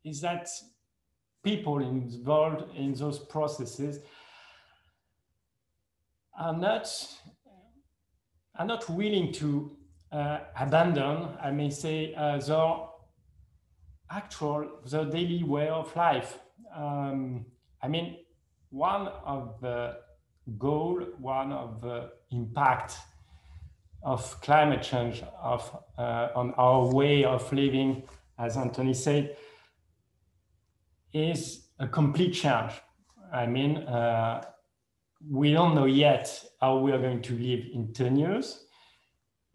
is that people involved in those processes are not, are not willing to Uh, abandon, I may say, uh, their actual, their daily way of life. Um, I mean, one of the goal, one of the impact of climate change of, uh, on our way of living, as Anthony said, is a complete change. I mean, uh, we don't know yet how we are going to live in ten years.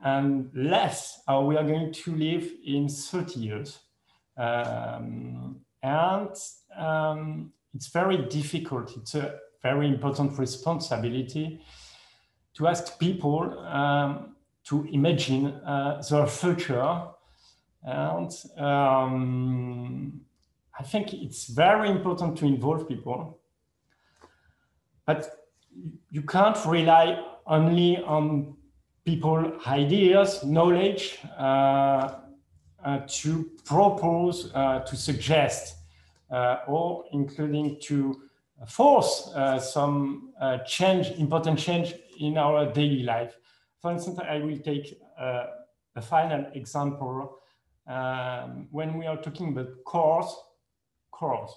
And less how we are going to live in thirty years. Um, and um, it's very difficult. It's a very important responsibility to ask people um, to imagine uh, their future. And um, I think it's very important to involve people, but you can't rely only on people, ideas, knowledge, uh, uh, to propose, uh, to suggest, uh, or including to force uh, some uh, change, important change in our daily life. For instance, I will take uh, a final example um, when we are talking about cores. Cores.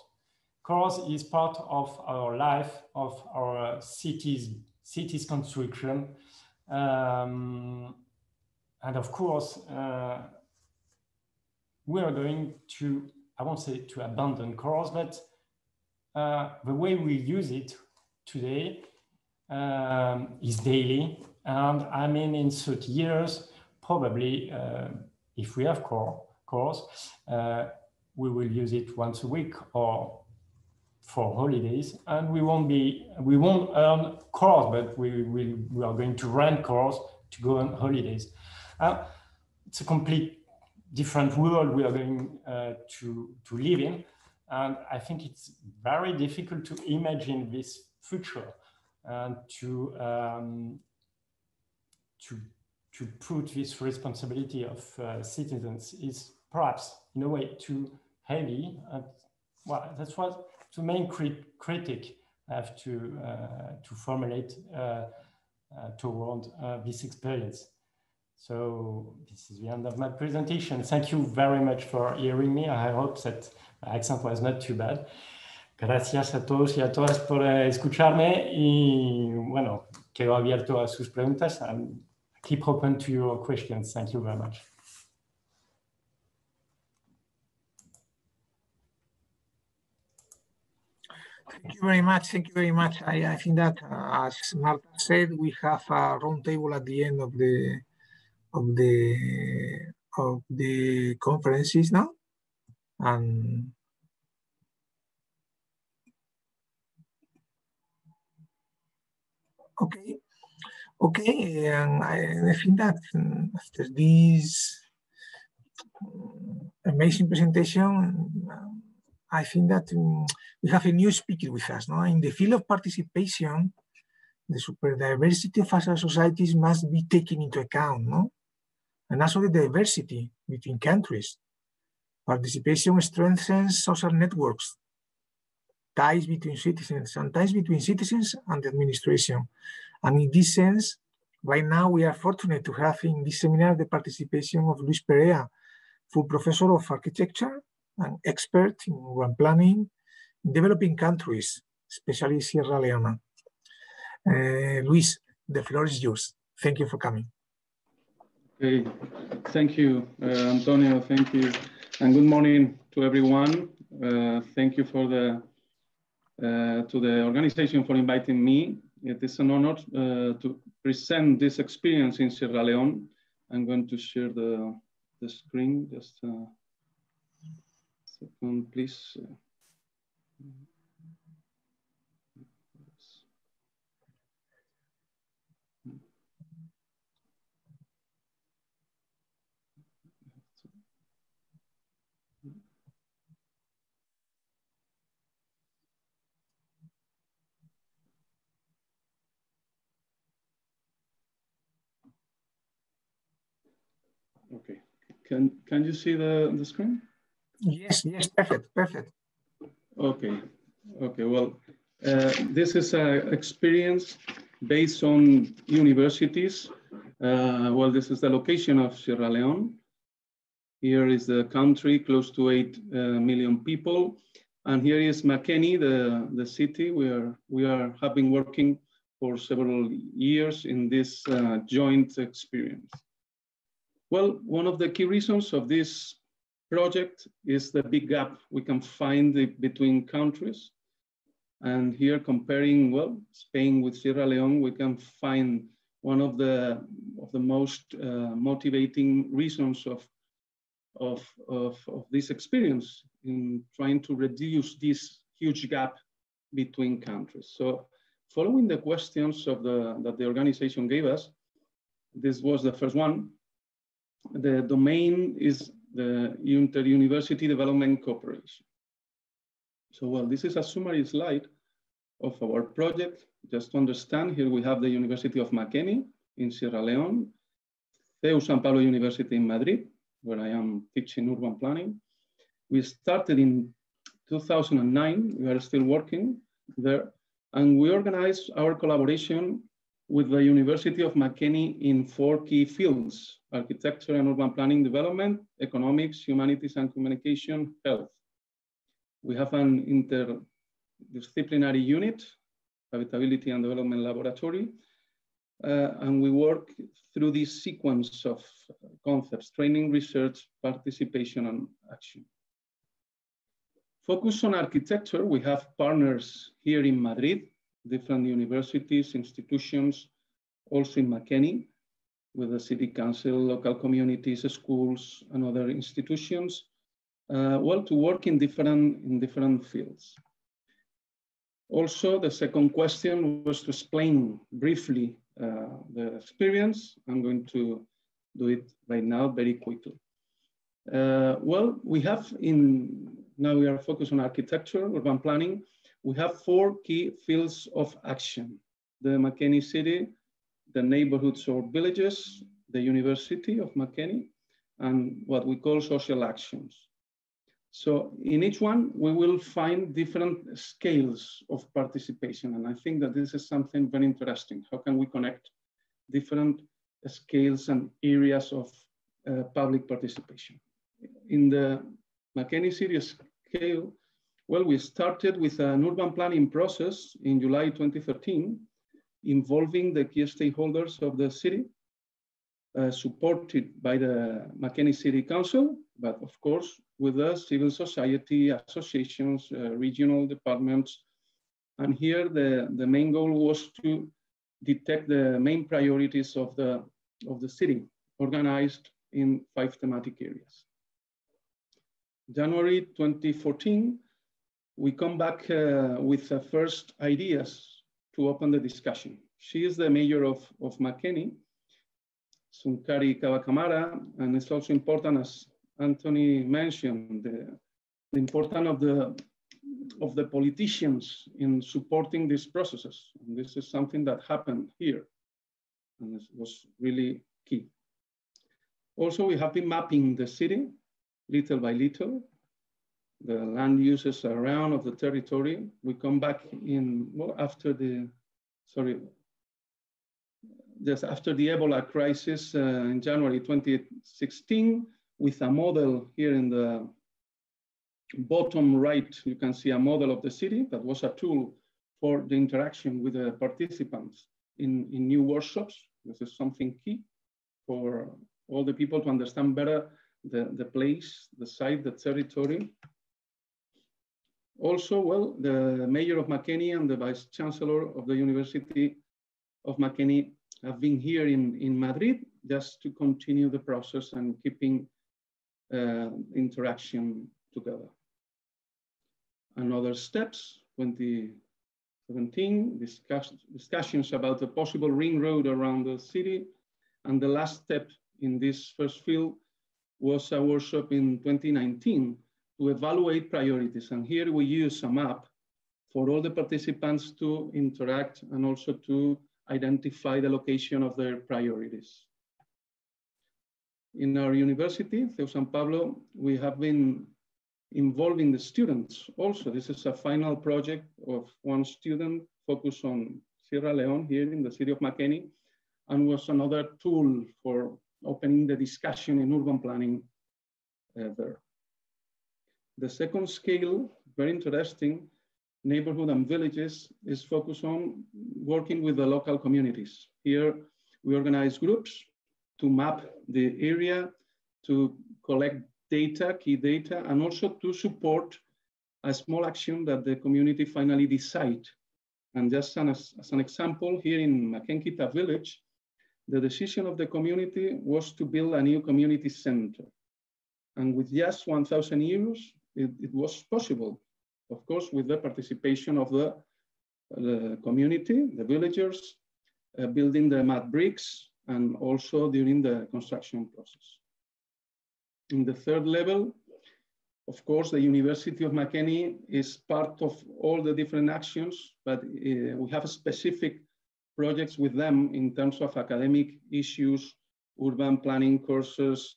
Cores is part of our life, of our cities, cities construction. Um, and of course, uh, we are going to, I won't say to abandon cores, but uh, the way we use it today um, is daily. And I mean, in thirty years, probably, uh, if we have core, cores, uh, we will use it once a week or for holidays, and we won't be, we won't earn cores, but we will, we are going to rent cores to go on holidays. Uh, it's a complete different world we are going uh, to, to live in. And I think it's very difficult to imagine this future and to, um, to, to put this responsibility of uh, citizens is perhaps in a way too heavy. And, well, that's what the main crit critic I have to, uh, to formulate uh, uh, toward uh, this experience. So this is the end of my presentation. Thank you very much for hearing me. I hope that my accent was not too bad. Gracias a todos y a todas por escucharme y bueno, quedo abierto a sus preguntas. I'm keep open to your questions. Thank you very much. Thank you very much. Thank you very much. I, I think that, uh, as Marta said, we have a round table at the end of the of the of the conferences now, and okay, okay, and I, I think that after this amazing presentation. Um, I think that um, we have a new speaker with us. No? In the field of participation, the super diversity of our societies must be taken into account, no? And also the diversity between countries. Participation strengthens social networks, ties between citizens, and ties between citizens and the administration. And in this sense, right now we are fortunate to have in this seminar the participation of Luis Perea, full professor of architecture, an expert in urban planning in developing countries, especially Sierra Leone. Uh, Luis, the floor is yours. Thank you for coming. Okay. Thank you, uh, Antonio. Thank you. And good morning to everyone. Uh, thank you for the, uh, to the organization for inviting me. It is an honor uh, to present this experience in Sierra Leone. I'm going to share the, the screen. Just. Uh, Um, please. Okay. Can can you see the, the screen? Yes, yes, perfect, perfect. Okay, okay, well, uh, this is an experience based on universities. Uh, well, this is the location of Sierra Leone. Here is the country, close to eight uh, million people. And here is Makeni, the, the city where we are, have been working for several years in this uh, joint experience. Well, one of the key reasons of this project is the big gap we can find the, between countries. And here comparing, well, Spain with Sierra Leone, we can find one of the, of the most uh, motivating reasons of, of, of, of this experience in trying to reduce this huge gap between countries. So following the questions of the, that the organization gave us, this was the first one. The domain is the Inter-University Development Cooperation. So, well, this is a summary slide of our project. Just to understand, here we have the University of Makeni in Sierra Leone, T E U San Pablo University in Madrid, where I am teaching urban planning. We started in two thousand nine, we are still working there, and we organized our collaboration with the University of Makeni in four key fields: architecture and urban planning development, economics, humanities and communication, health. We have an interdisciplinary unit, habitability and development laboratory, uh, and we work through this sequence of concepts: training, research, participation, and action. Focus on architecture, we have partners here in Madrid, different universities, institutions, also in Makeni, with the city council, local communities, schools, and other institutions, uh, well, to work in different, in different fields. Also, the second question was to explain briefly uh, the experience. I'm going to do it right now very quickly. Uh, well, we have in, now we are focused on architecture, urban planning. We have four key fields of action: the Makeni city, the neighborhoods or villages, the University of Makeni, and what we call social actions. So in each one, we will find different scales of participation. And I think that this is something very interesting. How can we connect different scales and areas of uh, public participation? In the Makeni city scale, well, we started with an urban planning process in July twenty thirteen, involving the key stakeholders of the city, uh, supported by the Makeni City Council, but of course, with the civil society, associations, uh, regional departments. And here, the, the main goal was to detect the main priorities of the, of the city, organized in five thematic areas. January twenty fourteen, we come back uh, with the first ideas to open the discussion. She is the mayor of, of Makeni, Sunkari Kawakamara, and it's also important, as Anthony mentioned, the, the importance of the, of the politicians in supporting these processes. And this is something that happened here, and this was really key. Also, we have been mapping the city little by little, the land uses around of the territory. We come back in, well, after the, sorry, just after the Ebola crisis uh, in January twenty sixteen, with a model here in the bottom right. You can see a model of the city that was a tool for the interaction with the participants in, in new workshops. This is something key for all the people to understand better the, the place, the site, the territory. Also, well, the mayor of Makeni and the vice chancellor of the University of Makeni have been here in, in Madrid just to continue the process and keeping uh, interaction together. Another steps, twenty seventeen, discuss, discussions about the possible ring road around the city. And the last step in this first field was a workshop in twenty nineteen to evaluate priorities. And here we use a map for all the participants to interact and also to identify the location of their priorities. In our university, Ceu San Pablo, we have been involving the students also. This is a final project of one student focused on Sierra Leone here in the city of Makeni, and was another tool for opening the discussion in urban planning uh, there. The second scale, very interesting, neighborhood and villages, is focused on working with the local communities. Here, we organize groups to map the area, to collect data, key data, and also to support a small action that the community finally decide. And just an, as, as an example, here in Makenkita village, the decision of the community was to build a new community center. And with just one thousand euros, it, it was possible, of course, with the participation of the, the community, the villagers, uh, building the mud bricks, and also during the construction process. In the third level, of course, the University of Makeni is part of all the different actions, but uh, we have a specific projects with them in terms of academic issues, urban planning courses,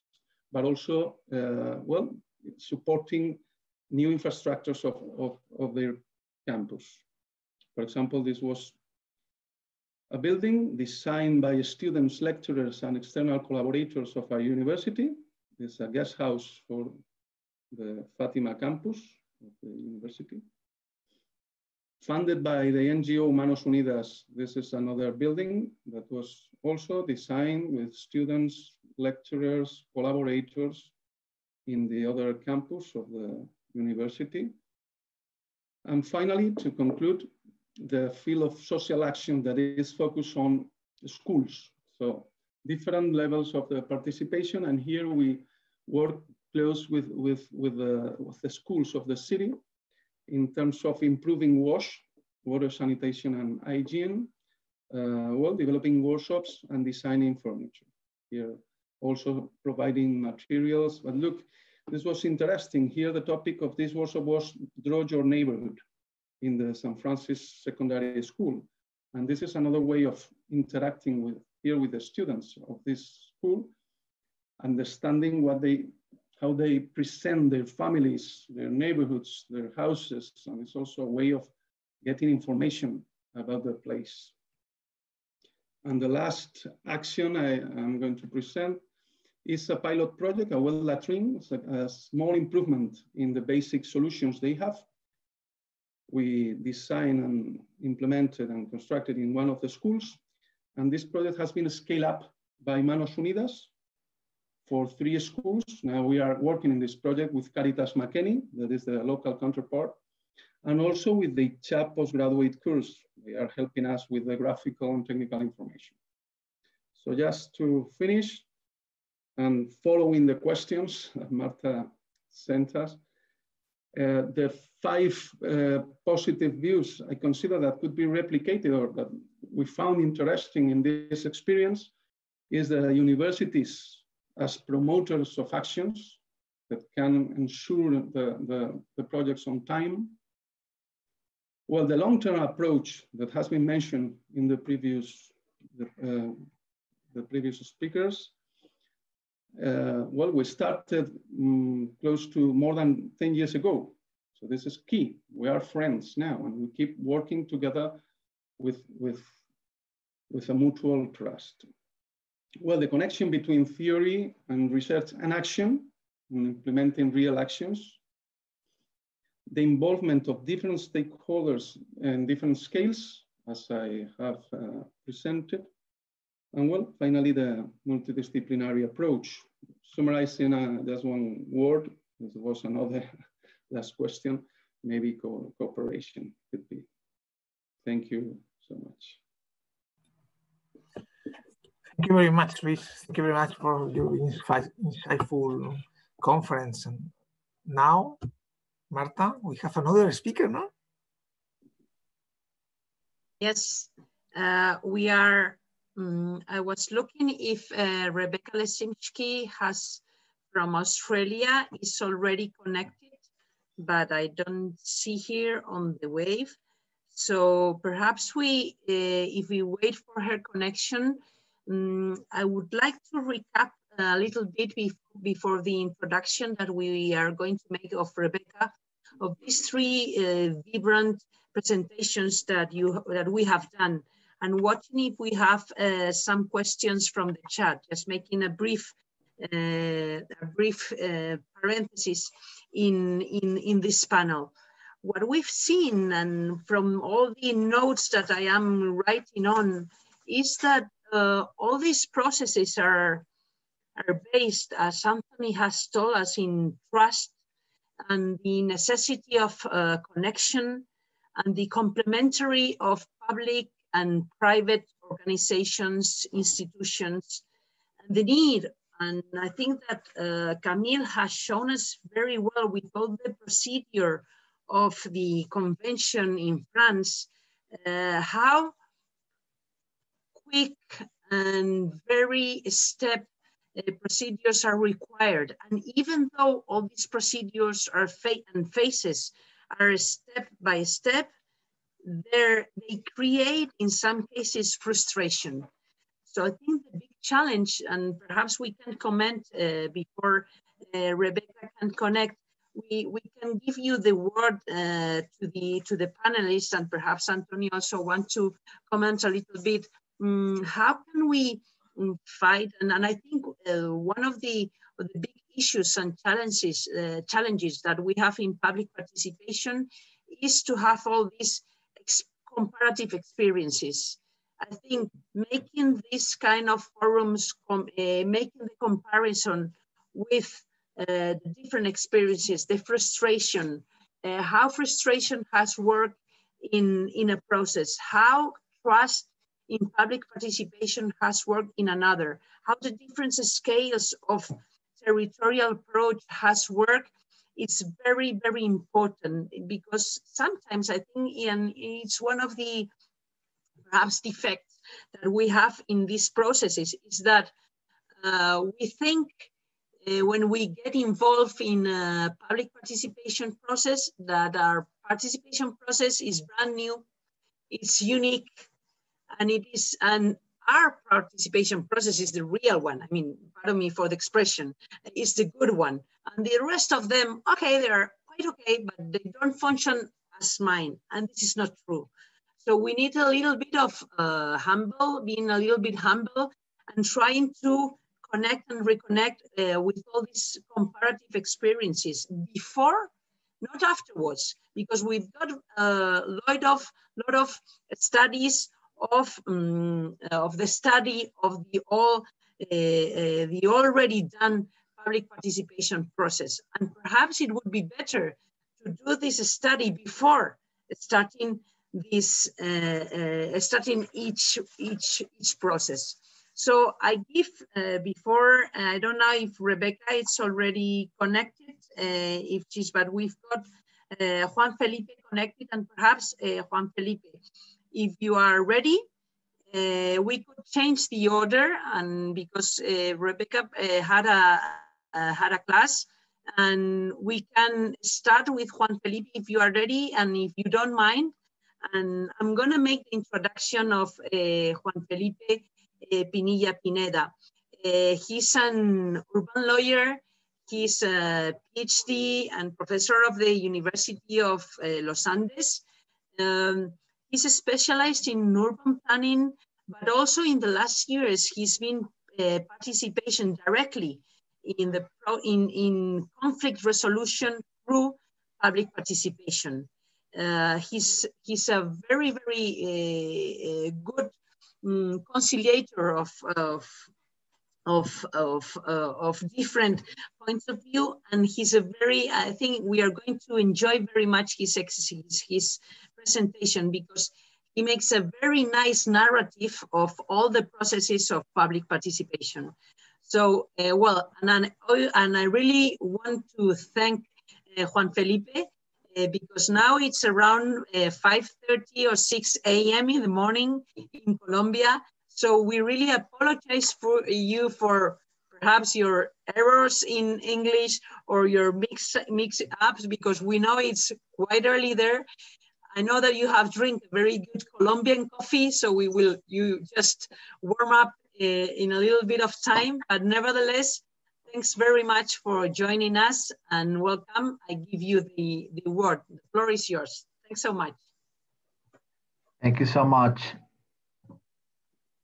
but also, uh, well, supporting new infrastructures of, of, of their campus. For example, this was a building designed by students, lecturers, and external collaborators of our university. It's a guest house for the Fatima campus of the university. Funded by the N G O Manos Unidas, this is another building that was also designed with students, lecturers, collaborators in the other campus of the university. And finally, to conclude, the field of social action that is focused on schools. So different levels of the participation, and here we work close with, with, with, the, with the schools of the city in terms of improving wash, water sanitation and hygiene, uh, while developing workshops and designing furniture. Here also providing materials, but look, this was interesting. Here the topic of this workshop was draw your neighborhood in the San Francisco Secondary School. And this is another way of interacting with here with the students of this school, understanding what they, how they present their families, their neighborhoods, their houses. And it's also a way of getting information about the place. And the last action I am going to present is a pilot project, a well latrine, a, a small improvement in the basic solutions they have. We designed and implemented and constructed in one of the schools. And this project has been scaled up by Manos Unidas for three schools. Now we are working in this project with Caritas Makeni, that is the local counterpart, and also with the CHAP postgraduate course. They are helping us with the graphical and technical information. So just to finish, and following the questions that Marta sent us, Uh, the five uh, positive views I consider that could be replicated or that we found interesting in this experience is the universities as promoters of actions that can ensure the, the, the projects on time. Well, the long-term approach that has been mentioned in the previous, the, uh, the previous speakers. Uh, well, we started um, close to more than ten years ago. So this is key. We are friends now, and we keep working together with, with, with a mutual trust. Well, the connection between theory and research and action, and implementing real actions. The involvement of different stakeholders and different scales, as I have uh, presented. And well, finally, the multidisciplinary approach. Summarizing uh, just one word, this was another last question, maybe co cooperation could be. Thank you so much. Thank you very much, Luis. Thank you very much for your insightful conference. And now, Marta, we have another speaker, no? Yes, uh, we are. Um, I was looking if uh, Rebecca Lebshinsky has from Australia is already connected, but I don't see her on the wave. So perhaps we, uh, if we wait for her connection, um, I would like to recap a little bit bef before the introduction that we are going to make of Rebecca, of these three uh, vibrant presentations that you that we have done. And watching if we have uh, some questions from the chat, just making a brief, uh, a brief uh, parenthesis in, in, in this panel. What we've seen, and from all the notes that I am writing on, is that uh, all these processes are, are based, as Anthony has told us, in trust and the necessity of uh, connection and the complementary of public and private organizations, institutions, and the need. And I think that uh, Camille has shown us very well with all the procedure of the convention in France, uh, how quick and very step uh, procedures are required. And even though all these procedures are fa- and phases are step by step, There, they create, in some cases, frustration. So I think the big challenge, and perhaps we can comment uh, before uh, Rebecca can connect, we, we can give you the word uh, to the to the panelists, and perhaps Anthony also want to comment a little bit. Um, how can we fight? And, and I think uh, one of the, the big issues and challenges uh, challenges that we have in public participation is to have all these ex comparative experiences. I think making this kind of forums, com uh, making the comparison with uh, the different experiences, the frustration, uh, how frustration has worked in, in a process, how trust in public participation has worked in another, how the different scales of territorial approach has worked. It's very, very important, because sometimes I think in, it's one of the perhaps defects that we have in these processes is that uh, we think uh, when we get involved in a public participation process that our participation process is brand new, it's unique, and it is an our participation process is the real one. I mean, pardon me for the expression, it's the good one. And the rest of them, okay, they're quite okay, but they don't function as mine. And this is not true. So we need a little bit of uh, humble, being a little bit humble and trying to connect and reconnect uh, with all these comparative experiences before, not afterwards, because we've got a lot of, lot of studies of um, of the study of the all uh, uh, the already done public participation process, and perhaps it would be better to do this study before starting this uh, uh, starting each each each process. So I give uh, before I don't know if Rebecca is already connected, uh, if she's but we've got uh, Juan Felipe connected, and perhaps uh, Juan Felipe. If you are ready, uh, we could change the order, and because uh, Rebecca uh, had a uh, had a class, and we can start with Juan Felipe if you are ready, and if you don't mind. And I'm going to make the introduction of uh, Juan Felipe uh, Pinilla Pineda. Uh, he's an urban lawyer. He's a PhD and professor of the University of uh, Los Andes. Um, He's specialized in urban planning, but also in the last years, he's been uh, participation directly in, the pro in, in conflict resolution through public participation. Uh, he's, he's a very, very uh, good um, conciliator of, of, of, of, uh, of different points of view. And he's a very, I think we are going to enjoy very much his exercise, his presentation, because he makes a very nice narrative of all the processes of public participation. So, uh, well, and, and I really want to thank uh, Juan Felipe uh, because now it's around uh, five thirty or six A M in the morning in Colombia. So we really apologize for you for perhaps your errors in English or your mix, mix ups, because we know it's quite early there. I know that you have drink very good Colombian coffee, so we will you just warm up uh, in a little bit of time. But nevertheless, thanks very much for joining us and welcome. I give you the, the word. The floor is yours. Thanks so much. Thank you so much,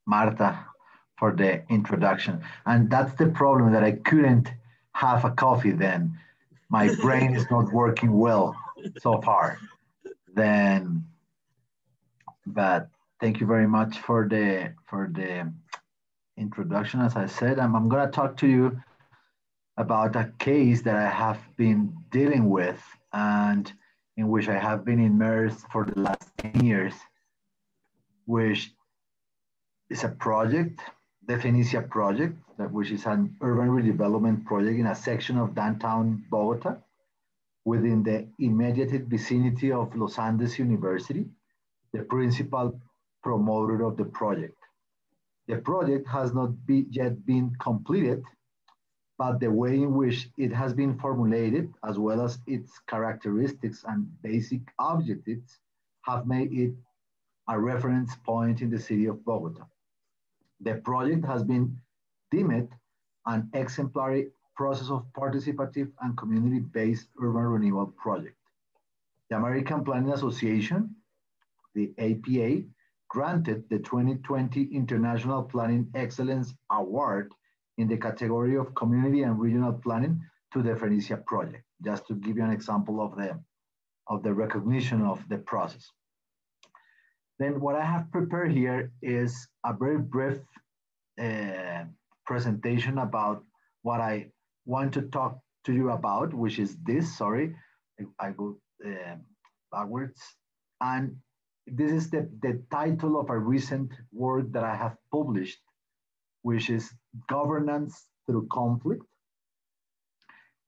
Marta, for the introduction. And that's the problem, that I couldn't have a coffee then. My brain is not working well so far. Then, but thank you very much for the for the introduction. As I said, I'm, I'm going to talk to you about a case that I have been dealing with and in which I have been immersed for the last ten years, which is a project, the Fenicia project, that which is an urban redevelopment project in a section of downtown Bogota, within the immediate vicinity of Los Andes University, the principal promoter of the project. The project has not be yet been completed, but the way in which it has been formulated, as well as its characteristics and basic objectives, have made it a reference point in the city of Bogota. The project has been deemed an exemplary process of participative and community-based urban renewal project. The American Planning Association, the A P A, granted the twenty twenty International Planning Excellence Award in the category of community and regional planning to the Fenicia project, just to give you an example of the, of the recognition of the process. Then what I have prepared here is a very brief uh, presentation about what I want to talk to you about, which is this, sorry, I go uh, backwards. And this is the, the title of a recent work that I have published, which is Governance Through Conflict,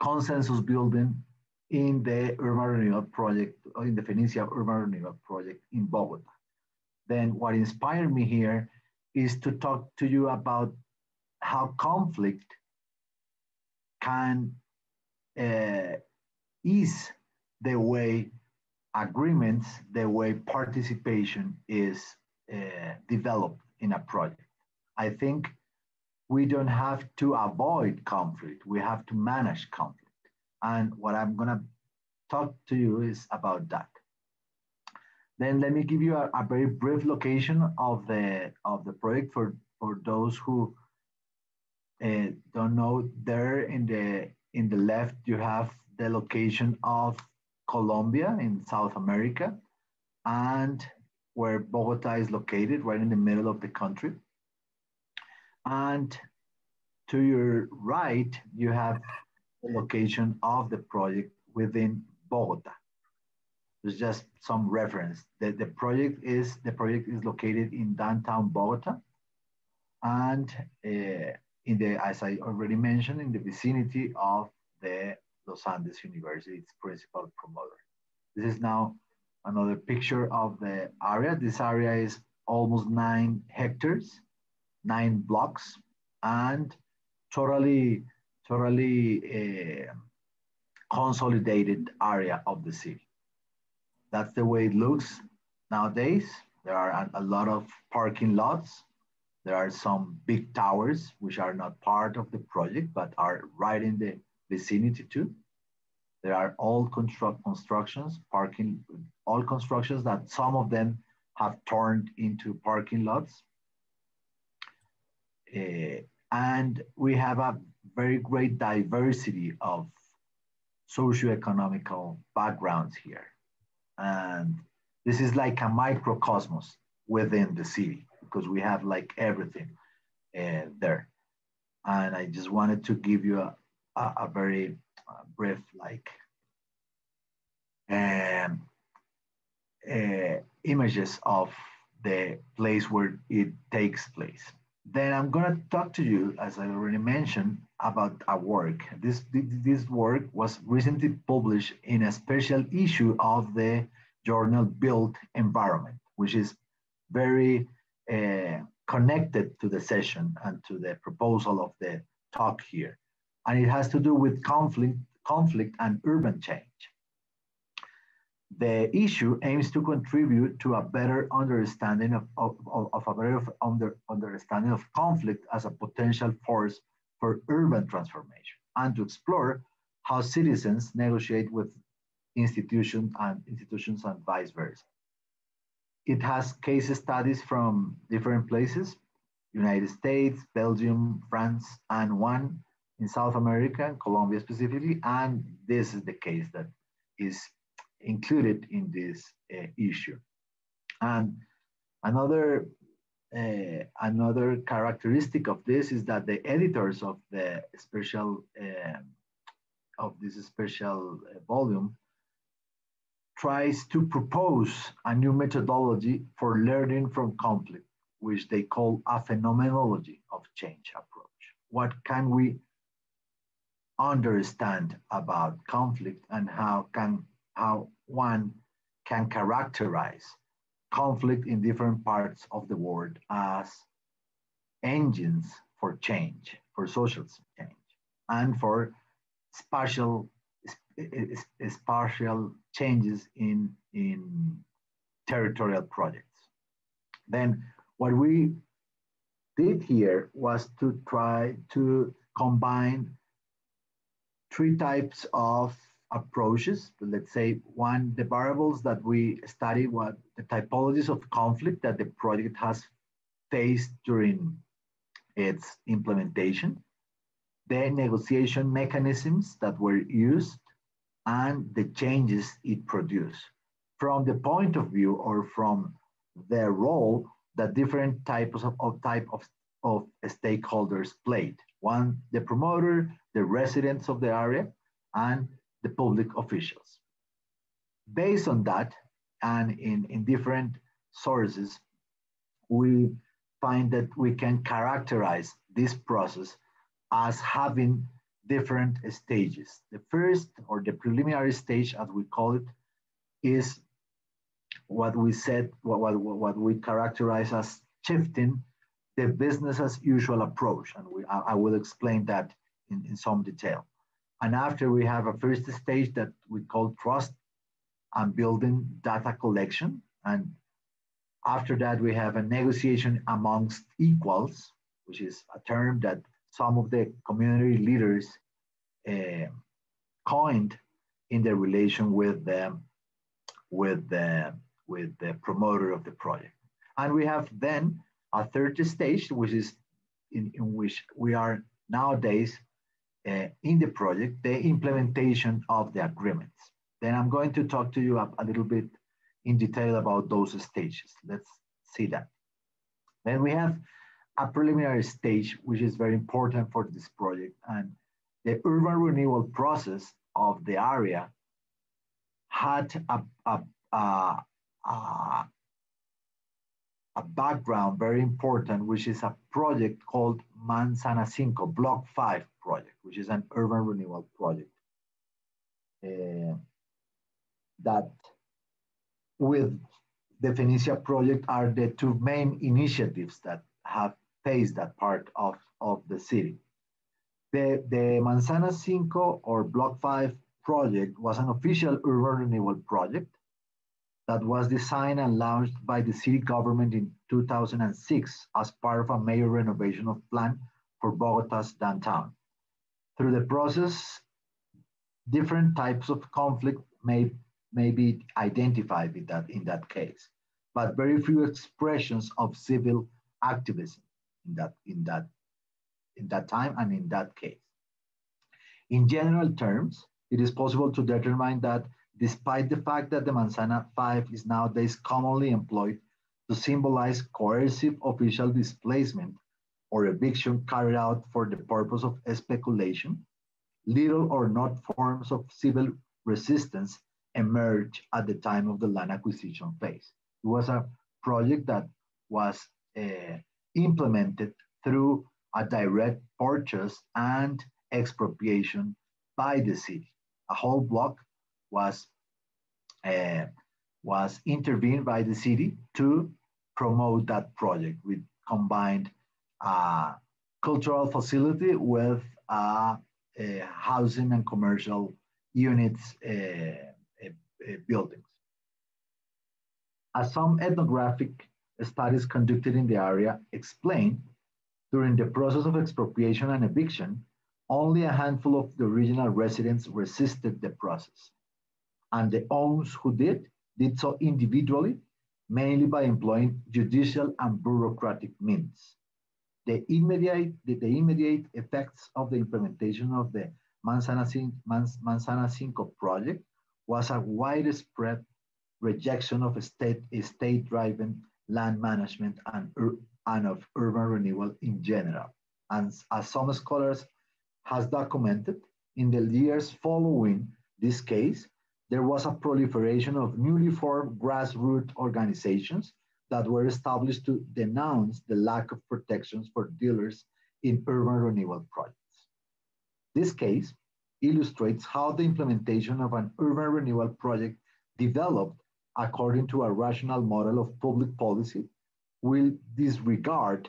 Consensus Building in the Urban Renewal Project, in the Fenicia Urban Renewal Project in Bogota. Then what inspired me here is to talk to you about how conflict can uh, ease the way agreements, the way participation is uh, developed in a project. I think we don't have to avoid conflict, we have to manage conflict. And what I'm gonna talk to you is about that. Then let me give you a, a very brief location of the, of the project for, for those who uh, don't know. There in the, in the left, you have the location of Colombia in South America and where Bogota is located, right in the middle of the country. And to your right, you have the location of the project within Bogota. There's just some reference that the project is the project is located in downtown Bogota, and uh, in the, as I already mentioned, in the vicinity of the Los Andes University, its principal promoter. This is now another picture of the area. This area is almost nine hectares, nine blocks, and totally, totally uh, consolidated area of the city. That's the way it looks nowadays. There are a lot of parking lots. There are some big towers which are not part of the project, but are right in the vicinity too. There are old construct constructions, parking, all constructions that some of them have turned into parking lots. Uh, and we have a very great diversity of socioeconomical backgrounds here. And this is like a microcosmos within the city, because we have like everything uh, there. And I just wanted to give you a, a, a very uh, brief like um, uh, images of the place where it takes place. Then I'm gonna talk to you, as I already mentioned, about a work. This, this work was recently published in a special issue of the journal Built Environment, which is very uh, connected to the session and to the proposal of the talk here. And it has to do with conflict, conflict and urban change. The issue aims to contribute to a better understanding of, of, of a better under, understanding of conflict as a potential force for urban transformation, and to explore how citizens negotiate with institutions and institutions and vice versa. It has case studies from different places: United States, Belgium, France, and one in South America, Colombia specifically. And this is the case that is included in this uh, issue. And another Uh, another characteristic of this is that the editors of the special uh, of this special uh, volume tries to propose a new methodology for learning from conflict, which they call a phenomenology of change approach. What can we understand about conflict, and how can how one can characterize conflict in different parts of the world as engines for change, for social change, and for spatial, spatial changes in, in territorial projects. Then what we did here was to try to combine three types of approaches. Let's say one, the variables that we study, what the typologies of conflict that the project has faced during its implementation, the negotiation mechanisms that were used, and the changes it produced. From the point of view or from the role that different types of, of type of, of stakeholders played. One, the promoter, the residents of the area, and the public officials. Based on that, and in, in different sources, we find that we can characterize this process as having different stages. The first, or the preliminary stage, as we call it, is what we said, what, what, what we characterize as shifting the business as usual approach. And we, I, I will explain that in, in some detail. And after we have a first stage that we call trust and building data collection. And after that, we have a negotiation amongst equals, which is a term that some of the community leaders uh, coined in their relation with the, with, the, with the promoter of the project. And we have then a third stage, which is in, in which we are nowadays uh, in the project, the implementation of the agreements. Then I'm going to talk to you a, a little bit in detail about those stages. Let's see that. Then we have a preliminary stage, which is very important for this project, and the urban renewal process of the area had a, a, a, a, a background very important, which is a project called Manzana Cinco, Block five project, which is an urban renewal project uh, that with the Fenicia project are the two main initiatives that have faced that part of, of the city. The, the Manzana Cinco or Block five project was an official urban renewal project that was designed and launched by the city government in two thousand six as part of a major renovation of plan for Bogota's downtown. Through the process, different types of conflict may, may be identified with that, in that case, but very few expressions of civil activism in that, in, that, in that time and in that case. In general terms, it is possible to determine that despite the fact that the Manzana five is nowadays commonly employed to symbolize coercive official displacement or eviction carried out for the purpose of speculation, little or not forms of civil resistance emerged at the time of the land acquisition phase. It was a project that was Uh, implemented through a direct purchase and expropriation by the city. A whole block was, uh, was intervened by the city to promote that project. We combined a cultural facility with a, a housing and commercial units uh, uh, uh, buildings. As some ethnographic studies conducted in the area explained, during the process of expropriation and eviction, only a handful of the original residents resisted the process. And the ones who did, did so individually, mainly by employing judicial and bureaucratic means. The immediate, the, the immediate effects of the implementation of the Manzana Cinco, Manzana Cinco project was a widespread rejection of state, state-driven land management and, and of urban renewal in general. And as some scholars has documented, in the years following this case, there was a proliferation of newly formed grassroots organizations that were established to denounce the lack of protections for dealers in urban renewal projects. This case illustrates how the implementation of an urban renewal project developed according to a rational model of public policy, will disregard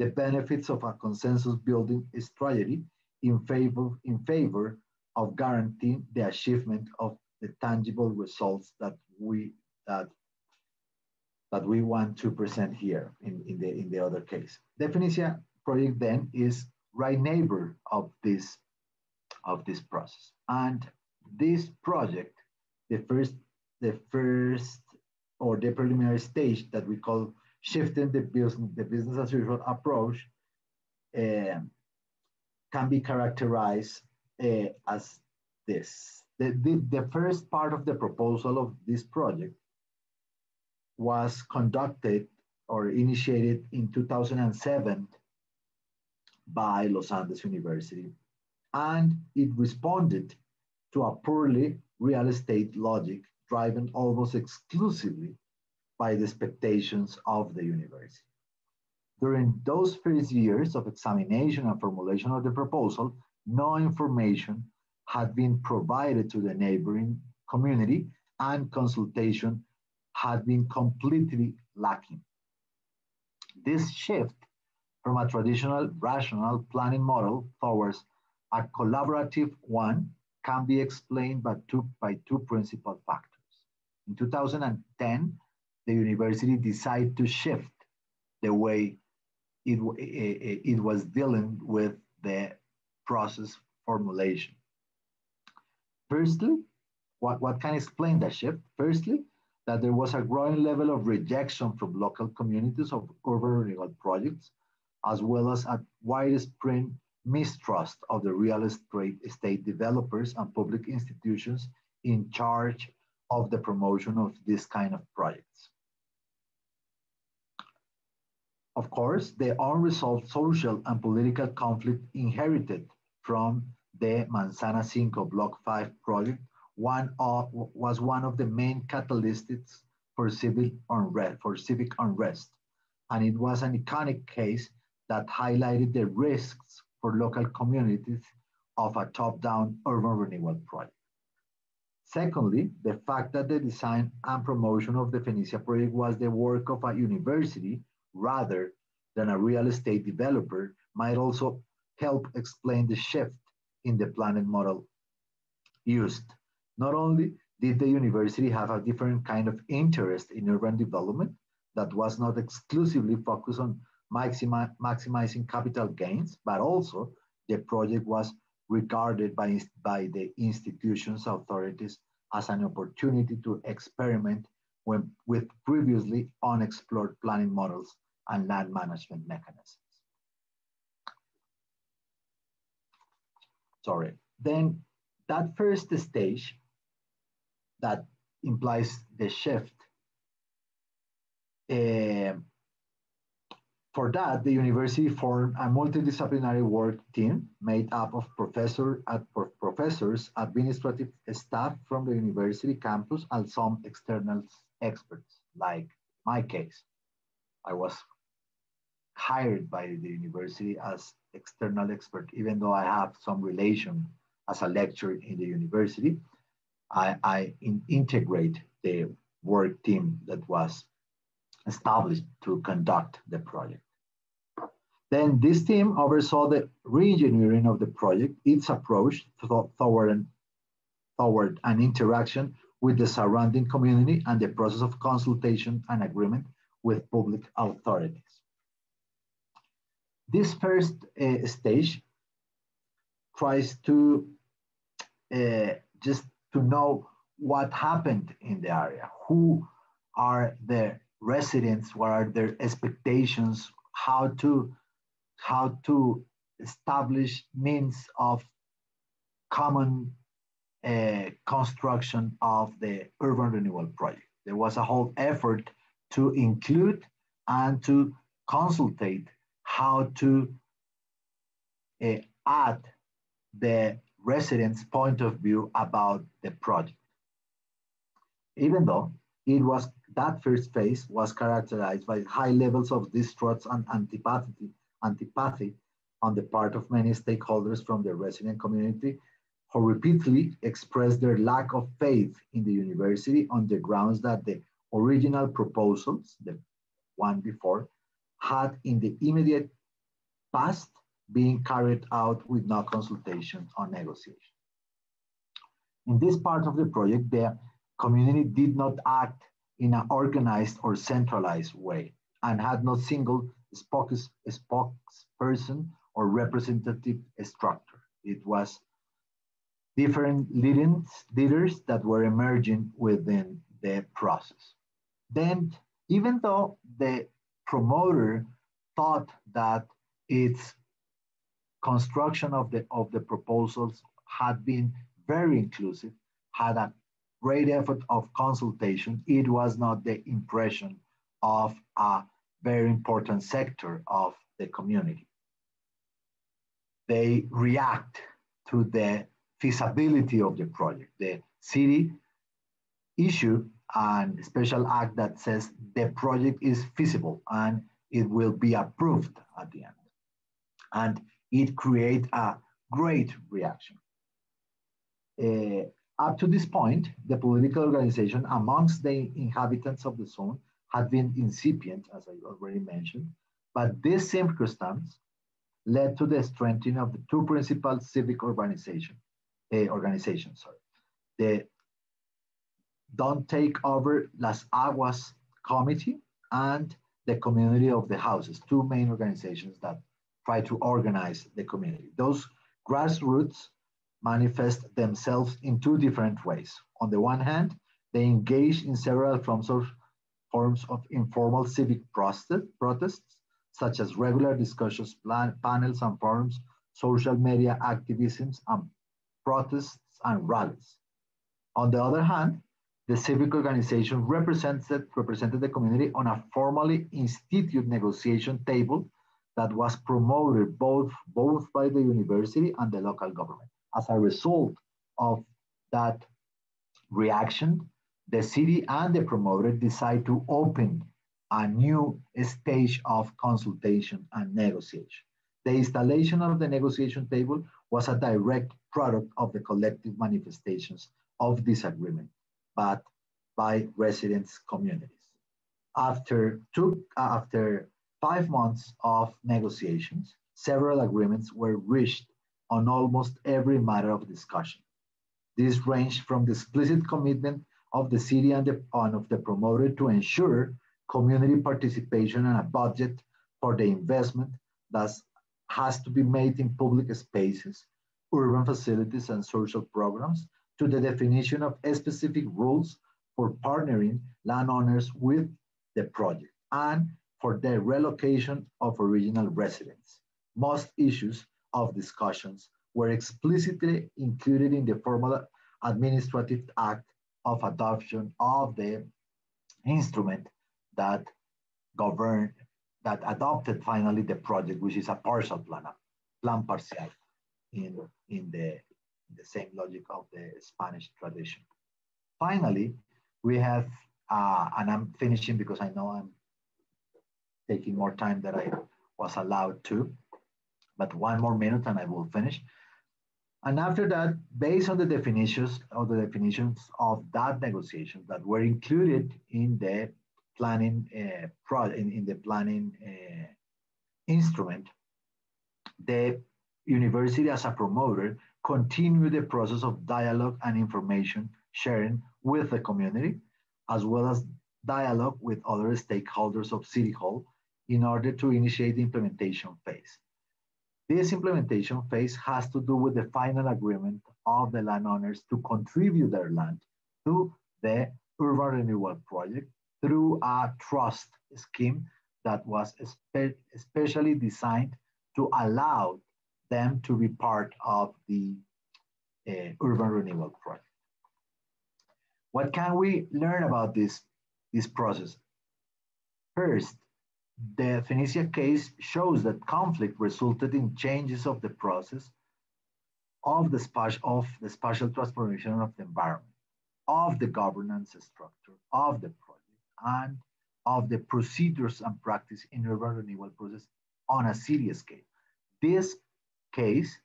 the benefits of a consensus building strategy in favor, in favor of guaranteeing the achievement of the tangible results that we, that, that we want to present here in, in, the, in the other case. The Fenicia project then is right neighbor of this of this process. And this project, the first, the first or the preliminary stage that we call shifting the business, the business as usual approach, uh, can be characterized uh, as this. The, the, the first part of the proposal of this project was conducted or initiated in two thousand seven by Los Andes University, and it responded to a purely real estate logic driven almost exclusively by the expectations of the university. During those first years of examination and formulation of the proposal, no information had been provided to the neighboring community and consultation had been completely lacking. This shift from a traditional rational planning model towards a collaborative one can be explained by two, by two principal factors. In two thousand ten, the university decided to shift the way it, it, it was dealing with the process formulation. Firstly, what, what can explain that shift? Firstly, that there was a growing level of rejection from local communities of urban renewal projects, as well as a widespread mistrust of the real estate developers and public institutions in charge of the promotion of this kind of projects. Of course, the unresolved social and political conflict inherited from the Manzana Cinco Block five project One of, was one of the main catalysts for civic unrest, for civic unrest, and it was an iconic case that highlighted the risks for local communities of a top-down urban renewal project. Secondly, the fact that the design and promotion of the Fenicia project was the work of a university rather than a real estate developer might also help explain the shift in the planning model used. Not only did the university have a different kind of interest in urban development that was not exclusively focused on maximi maximizing capital gains, but also the project was regarded by, by the institution's authorities as an opportunity to experiment when, with previously unexplored planning models and land management mechanisms. Sorry, then that first stage that implies the shift. Uh, for that, the university formed a multidisciplinary work team made up of professor at, professors, administrative staff from the university campus, and some external experts, like my case. I was hired by the university as external expert, even though I have some relation as a lecturer in the university. I, I in integrate the work team that was established to conduct the project. Then this team oversaw the re-engineering of the project, its approach to, toward, an, toward an interaction with the surrounding community, and the process of consultation and agreement with public authorities. This first uh, stage tries to uh, just to know what happened in the area, who are the residents, what are their expectations, how to, how to establish means of common uh, construction of the urban renewal project. There was a whole effort to include and to consultate how to uh, add the residents' point of view about the project. Even though it was that first phase was characterized by high levels of distrust and antipathy, antipathy on the part of many stakeholders from the resident community, who repeatedly expressed their lack of faith in the university on the grounds that the original proposals, the one before, had in the immediate past being carried out with no consultation or negotiation. In this part of the project, the community did not act in an organized or centralized way and had no single spokes, spokesperson or representative structure. It was different leaders that were emerging within the process. Then, even though the promoter thought that its construction of the, of the proposals had been very inclusive, had a great effort of consultation, it was not the impression of a very important sector of the community. They react to the feasibility of the project. The city issued an special act that says the project is feasible and it will be approved at the end. And it creates a great reaction. Uh, up to this point, the political organization amongst the inhabitants of the zone had been incipient, as I already mentioned, but this circumstance led to the strengthening of the two principal civic organization, uh, organizations, sorry. The Don't Take Over Las Aguas Committee and the Community of the Houses, two main organizations that try to organize the community. Those grassroots manifest themselves in two different ways. On the one hand, they engage in several forms of, forms of informal civic protests, such as regular discussions, plan, panels and forums, social media activisms, and protests and rallies. On the other hand, the civic organization represented, represented the community on a formally instituted negotiation table that was promoted both, both by the university and the local government. As a result of that reaction, the city and the promoter decide to open a new stage of consultation and negotiation. The installation of the negotiation table was a direct product of the collective manifestations of disagreement, but by residents' communities. After, two, after five months of negotiations, several agreements were reached on almost every matter of discussion. This ranged from the explicit commitment of the city and, the, and of the promoter to ensure community participation and a budget for the investment that has to be made in public spaces, urban facilities, and social programs, to the definition of specific rules for partnering landowners with the project and for the relocation of original residents. Most issues of discussions were explicitly included in the formal administrative act of adoption of the instrument that governed, that adopted finally the project, which is a partial plan, a plan parcial in, in the the same logic of the Spanish tradition. Finally, we have, uh, and I'm finishing because I know I'm taking more time than I was allowed to, but one more minute and I will finish. And after that, based on the definitions of the definitions of that negotiation that were included in the planning uh, pro in, in the planning uh, instrument, the university as a promoter continue the process of dialogue and information sharing with the community, as well as dialogue with other stakeholders of City Hall in order to initiate the implementation phase. This implementation phase has to do with the final agreement of the landowners to contribute their land to the urban renewal project through a trust scheme that was espe- especially designed to allow them to be part of the uh, urban renewal project. What can we learn about this, this process? First, the Fenicia case shows that conflict resulted in changes of the process of the, spa- of the spatial transformation of the environment, of the governance structure, of the project, and of the procedures and practice in urban renewal process on a city scale. This case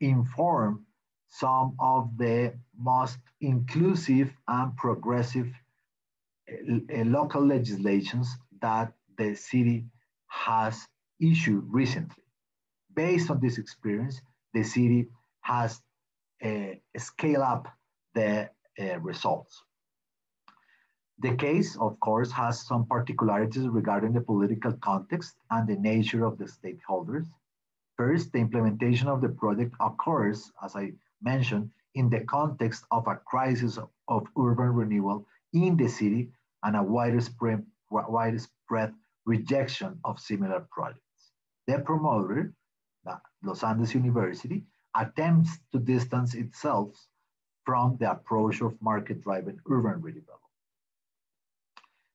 inform some of the most inclusive and progressive uh, local legislations that the city has issued recently. Based on this experience, the city has uh, scaled up the uh, results. The case, of course, has some particularities regarding the political context and the nature of the stakeholders. First, the implementation of the project occurs, as I mentioned, in the context of a crisis of, of urban renewal in the city and a widespread, widespread rejection of similar projects. The promoter, Los Andes University, attempts to distance itself from the approach of market-driven urban redevelopment.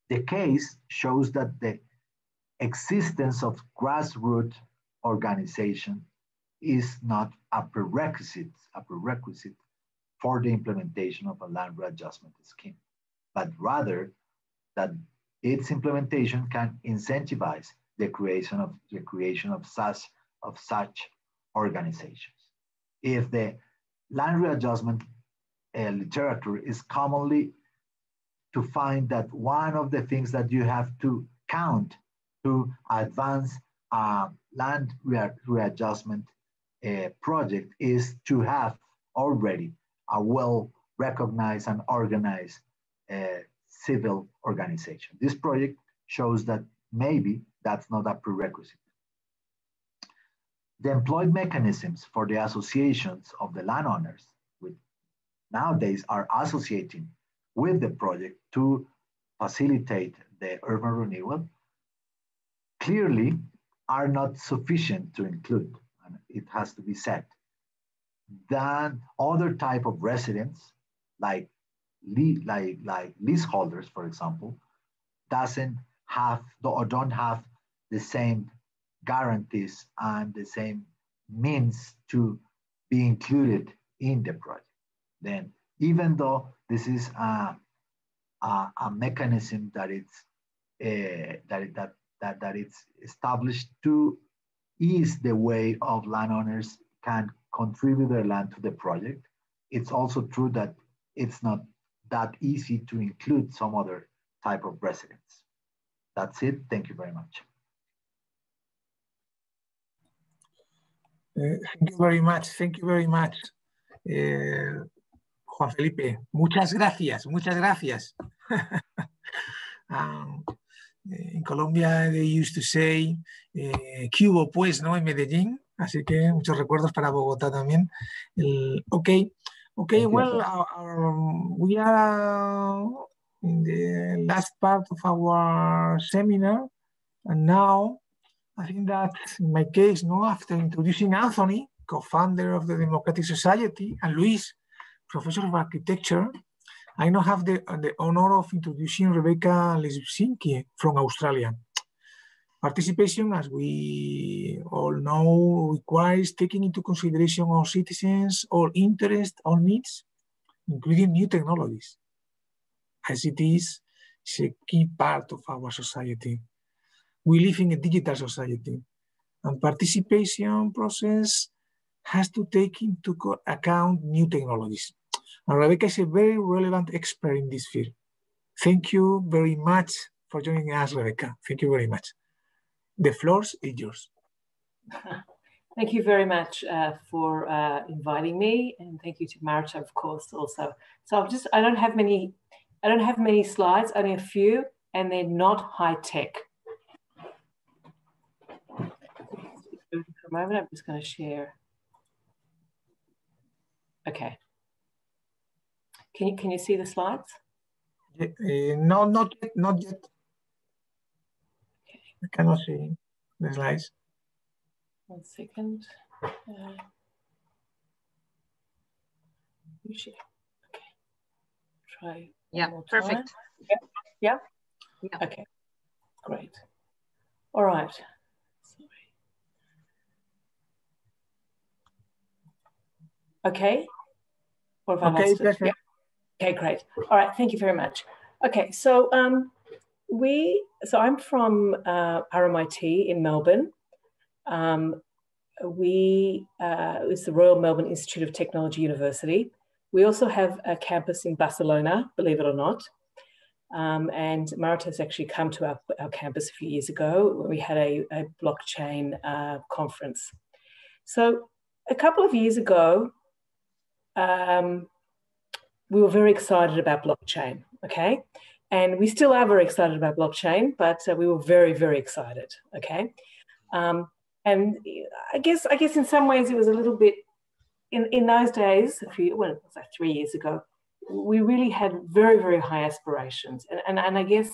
The case shows that the existence of grassroots organization is not a prerequisite, a prerequisite for the implementation of a land readjustment scheme, but rather that its implementation can incentivize the creation of the creation of such of such organizations. If the land readjustment uh, literature is commonly to find that one of the things that you have to count to advance a land re readjustment uh, project is to have already a well-recognized and organized uh, civil organization. This project shows that maybe that's not a prerequisite. The employed mechanisms for the associations of the landowners with nowadays are associating with the project to facilitate the urban renewal clearly are not sufficient to include, and it has to be said, than other type of residents like, like, like leaseholders, for example, doesn't have or don't have the same guarantees and the same means to be included in the project. Then, even though this is a, a, a mechanism that it's uh, that that that that it's established to ease the way of landowners can contribute their land to the project, it's also true that it's not that easy to include some other type of residents. That's it. Thank you very much. Uh, thank you very much. Thank you very much, uh, Juan Felipe. Muchas gracias. Muchas gracias. um, in Colombia, they used to say, eh, ¿qué hubo pues, no? En Medellín. Así que muchos recuerdos para Bogotá también. El, okay. Okay. Thank well, our, our, we are in the last part of our seminar, and now, I think that in my case, no, after introducing Anthony, co-founder of the Democratic Society, and Luis, professor of architecture, I now have the, the honor of introducing Rebecca Lebshinsky from Australia. Participation, as we all know, requires taking into consideration all citizens, all interests, all needs, including new technologies, as it is a key part of our society. We live in a digital society, and participation process has to take into account new technologies. And Rebecca is a very relevant expert in this field. Thank you very much for joining us, Rebecca. Thank you very much. The floor is yours. Thank you very much uh, for uh, inviting me, and thank you to Marta, of course, also. So I've just I don't have many I don't have many slides, only a few, and they're not high tech. For a moment, I'm just going to share. Okay. Can you can you see the slides? Uh, no, not yet, not yet. Okay. I cannot see the slides. One second. Uh, okay. Try. Yeah. Perfect. Yeah. Yeah. Yeah. Okay. Great. All right. Okay. Or if I lost it? Yeah. Okay, great. All right, thank you very much. Okay, so um, we, so I'm from uh, R M I T in Melbourne. Um, we uh, it's the Royal Melbourne Institute of Technology University. We also have a campus in Barcelona, believe it or not. Um, and Marita has actually come to our, our campus a few years ago when we had a, a blockchain uh, conference. So a couple of years ago, Um, we were very excited about blockchain, okay? And we still are very excited about blockchain, but uh, we were very, very excited, okay? Um, and I guess, I guess in some ways it was a little bit in, in those days, a few, well, it was like three years ago, we really had very, very high aspirations. And, and, and I guess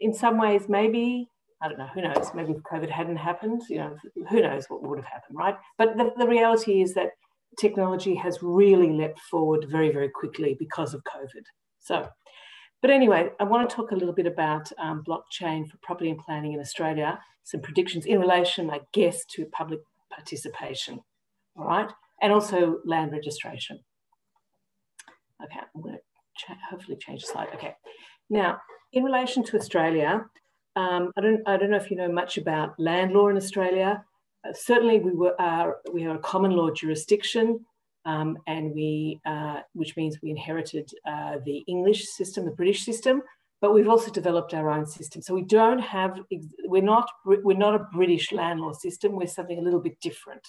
in some ways, maybe, I don't know, who knows, maybe if COVID hadn't happened, you know, who knows what would have happened, right? But the, the reality is that technology has really leapt forward very, very quickly because of COVID. So, but anyway, I want to talk a little bit about um, blockchain for property and planning in Australia, some predictions in relation, I guess, to public participation, all right? And also land registration. Okay, I'm going to ch hopefully change the slide. Okay, now, in relation to Australia, um, I, don't, I don't know if you know much about land law in Australia. Uh, certainly, we, were, uh, we are a common law jurisdiction, um, and we, uh, which means we inherited uh, the English system, the British system, but we've also developed our own system. So we don't have, we're not, we're not a British land law system, we're something a little bit different.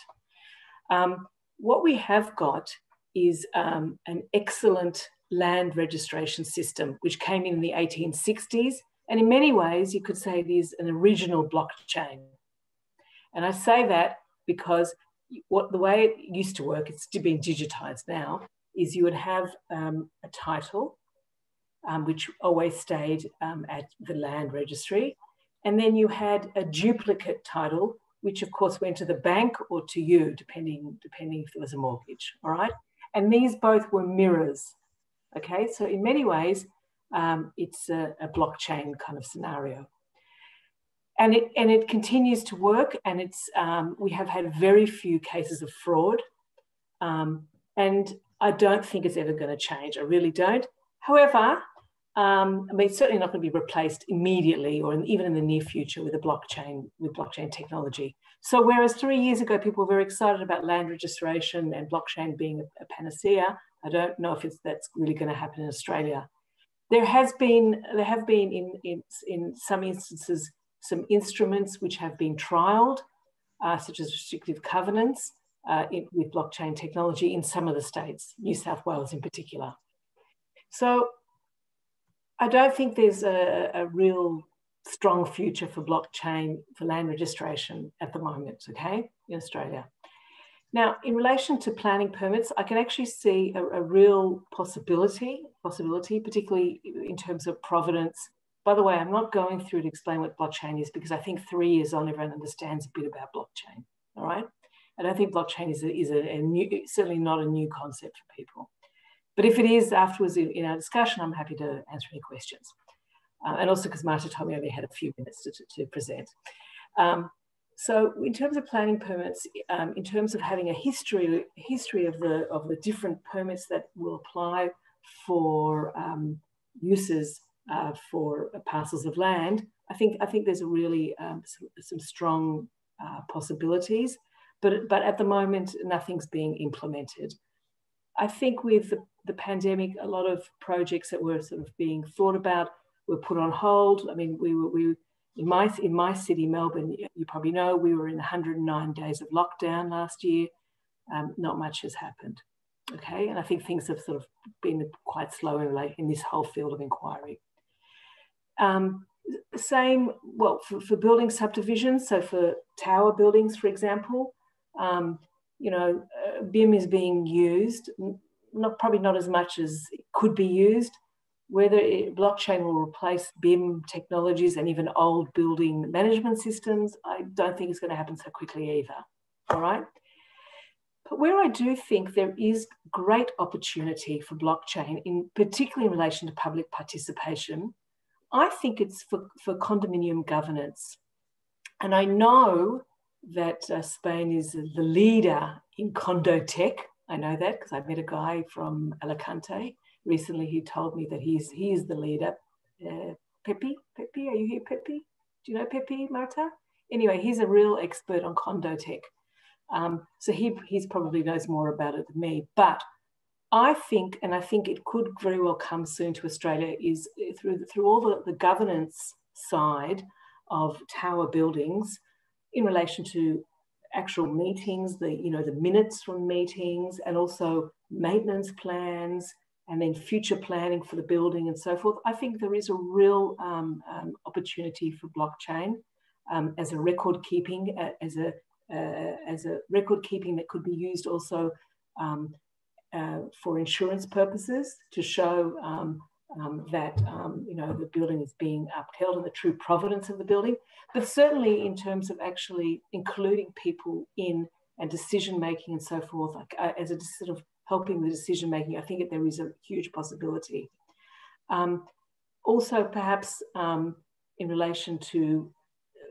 Um, what we have got is um, an excellent land registration system, which came in the eighteen sixties. And in many ways, you could say it is an original blockchain. And I say that because what the way it used to work, it's been digitized now, is you would have um, a title, um, which always stayed um, at the land registry. And then you had a duplicate title, which of course went to the bank or to you, depending, depending if there was a mortgage, all right? And these both were mirrors, okay? So in many ways, um, it's a, a blockchain kind of scenario. And it, and it continues to work, and it's, um, we have had very few cases of fraud. Um, and I don't think it's ever going to change. I really don't. However, um, I mean, it's certainly not going to be replaced immediately or in, even in the near future with a blockchain, with blockchain technology. So whereas three years ago, people were very excited about land registration and blockchain being a, a panacea, I don't know if it's, that's really going to happen in Australia. There has been, there have been in, in, in some instances, some instruments which have been trialed, uh, such as restrictive covenants uh, in, with blockchain technology in some of the states, New South Wales in particular. So I don't think there's a, a real strong future for blockchain, for land registration at the moment, okay, in Australia. Now, in relation to planning permits, I can actually see a, a real possibility, possibility, particularly in terms of provenance. By the way, I'm not going through to explain what blockchain is because I think three years on, everyone understands a bit about blockchain, all right? I don't think blockchain is, a, is a, a new, certainly not a new concept for people. But if it is afterwards in, in our discussion, I'm happy to answer any questions. Uh, and also because Marta told me I only had a few minutes to, to, to present. Um, so in terms of planning permits, um, in terms of having a history, history of, the, of the different permits that will apply for um, uses Uh, for parcels of land, I think I think there's a really um, some, some strong uh, possibilities, but but at the moment nothing's being implemented. I think with the, the pandemic, a lot of projects that were sort of being thought about were put on hold. I mean, we were we in my in my city, Melbourne. You probably know we were in one hundred and nine days of lockdown last year. Um, not much has happened. Okay, and I think things have sort of been quite slow in, in this whole field of inquiry. Um, same, well, for, for building subdivisions, so for tower buildings, for example, um, you know, uh, B I M is being used, not probably not as much as it could be used. Whether it, blockchain will replace B I M technologies and even old building management systems, I don't think it's going to happen so quickly either, all right? But where I do think there is great opportunity for blockchain, in particularly in relation to public participation, I think it's for, for condominium governance. And I know that uh, Spain is the leader in condo tech. I know that because I met a guy from Alicante recently who told me that he's, he is the leader. Uh, Pepe, Pepe, are you here, Pepe? Do you know Pepe, Marta? Anyway, he's a real expert on condo tech. Um, so he he's probably knows more about it than me. But I think, and I think it could very well come soon to Australia, is through, through all the, the governance side of tower buildings in relation to actual meetings, the, you know, the minutes from meetings and also maintenance plans and then future planning for the building and so forth. I think there is a real um, um, opportunity for blockchain um, as a record keeping, uh, as a, uh, as a record keeping that could be used also um, uh, for insurance purposes to show um, um, that, um, you know, the building is being upheld and the true provenance of the building, but certainly in terms of actually including people in and decision-making and so forth, like, uh, as a sort of helping the decision-making, I think that there is a huge possibility. Um, also, perhaps um, in relation to,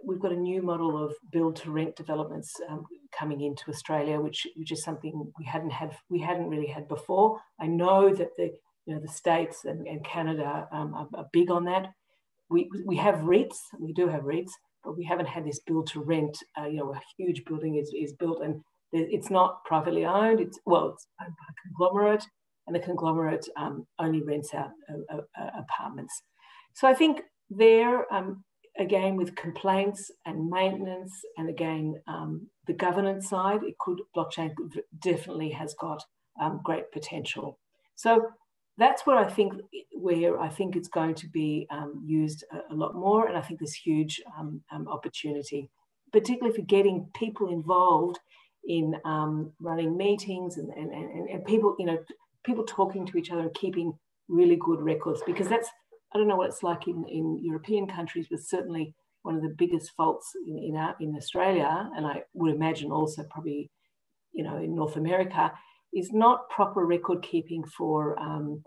we've got a new model of build-to-rent developments um, coming into Australia, which, which is something we hadn't had, we hadn't really had before. I know that the, you know, the States and, and Canada um, are, are big on that. We, we have REITs, we do have REITs, but we haven't had this build-to-rent, uh, you know, a huge building is, is built and it's not privately owned, it's, well, it's owned by a conglomerate, and the conglomerate um, only rents out uh, uh, apartments. So I think there, um, again, with complaints and maintenance, and again, um, the governance side, it could, blockchain definitely has got um, great potential. So that's what I think, where I think it's going to be um, used a, a lot more. And I think there's huge um, um, opportunity, particularly for getting people involved in um, running meetings and, and, and, and people, you know, people talking to each other and keeping really good records, because that's, I don't know what it's like in, in European countries, but certainly one of the biggest faults in, in, our, in Australia, and I would imagine also probably, you know, in North America, is not proper record keeping for, um,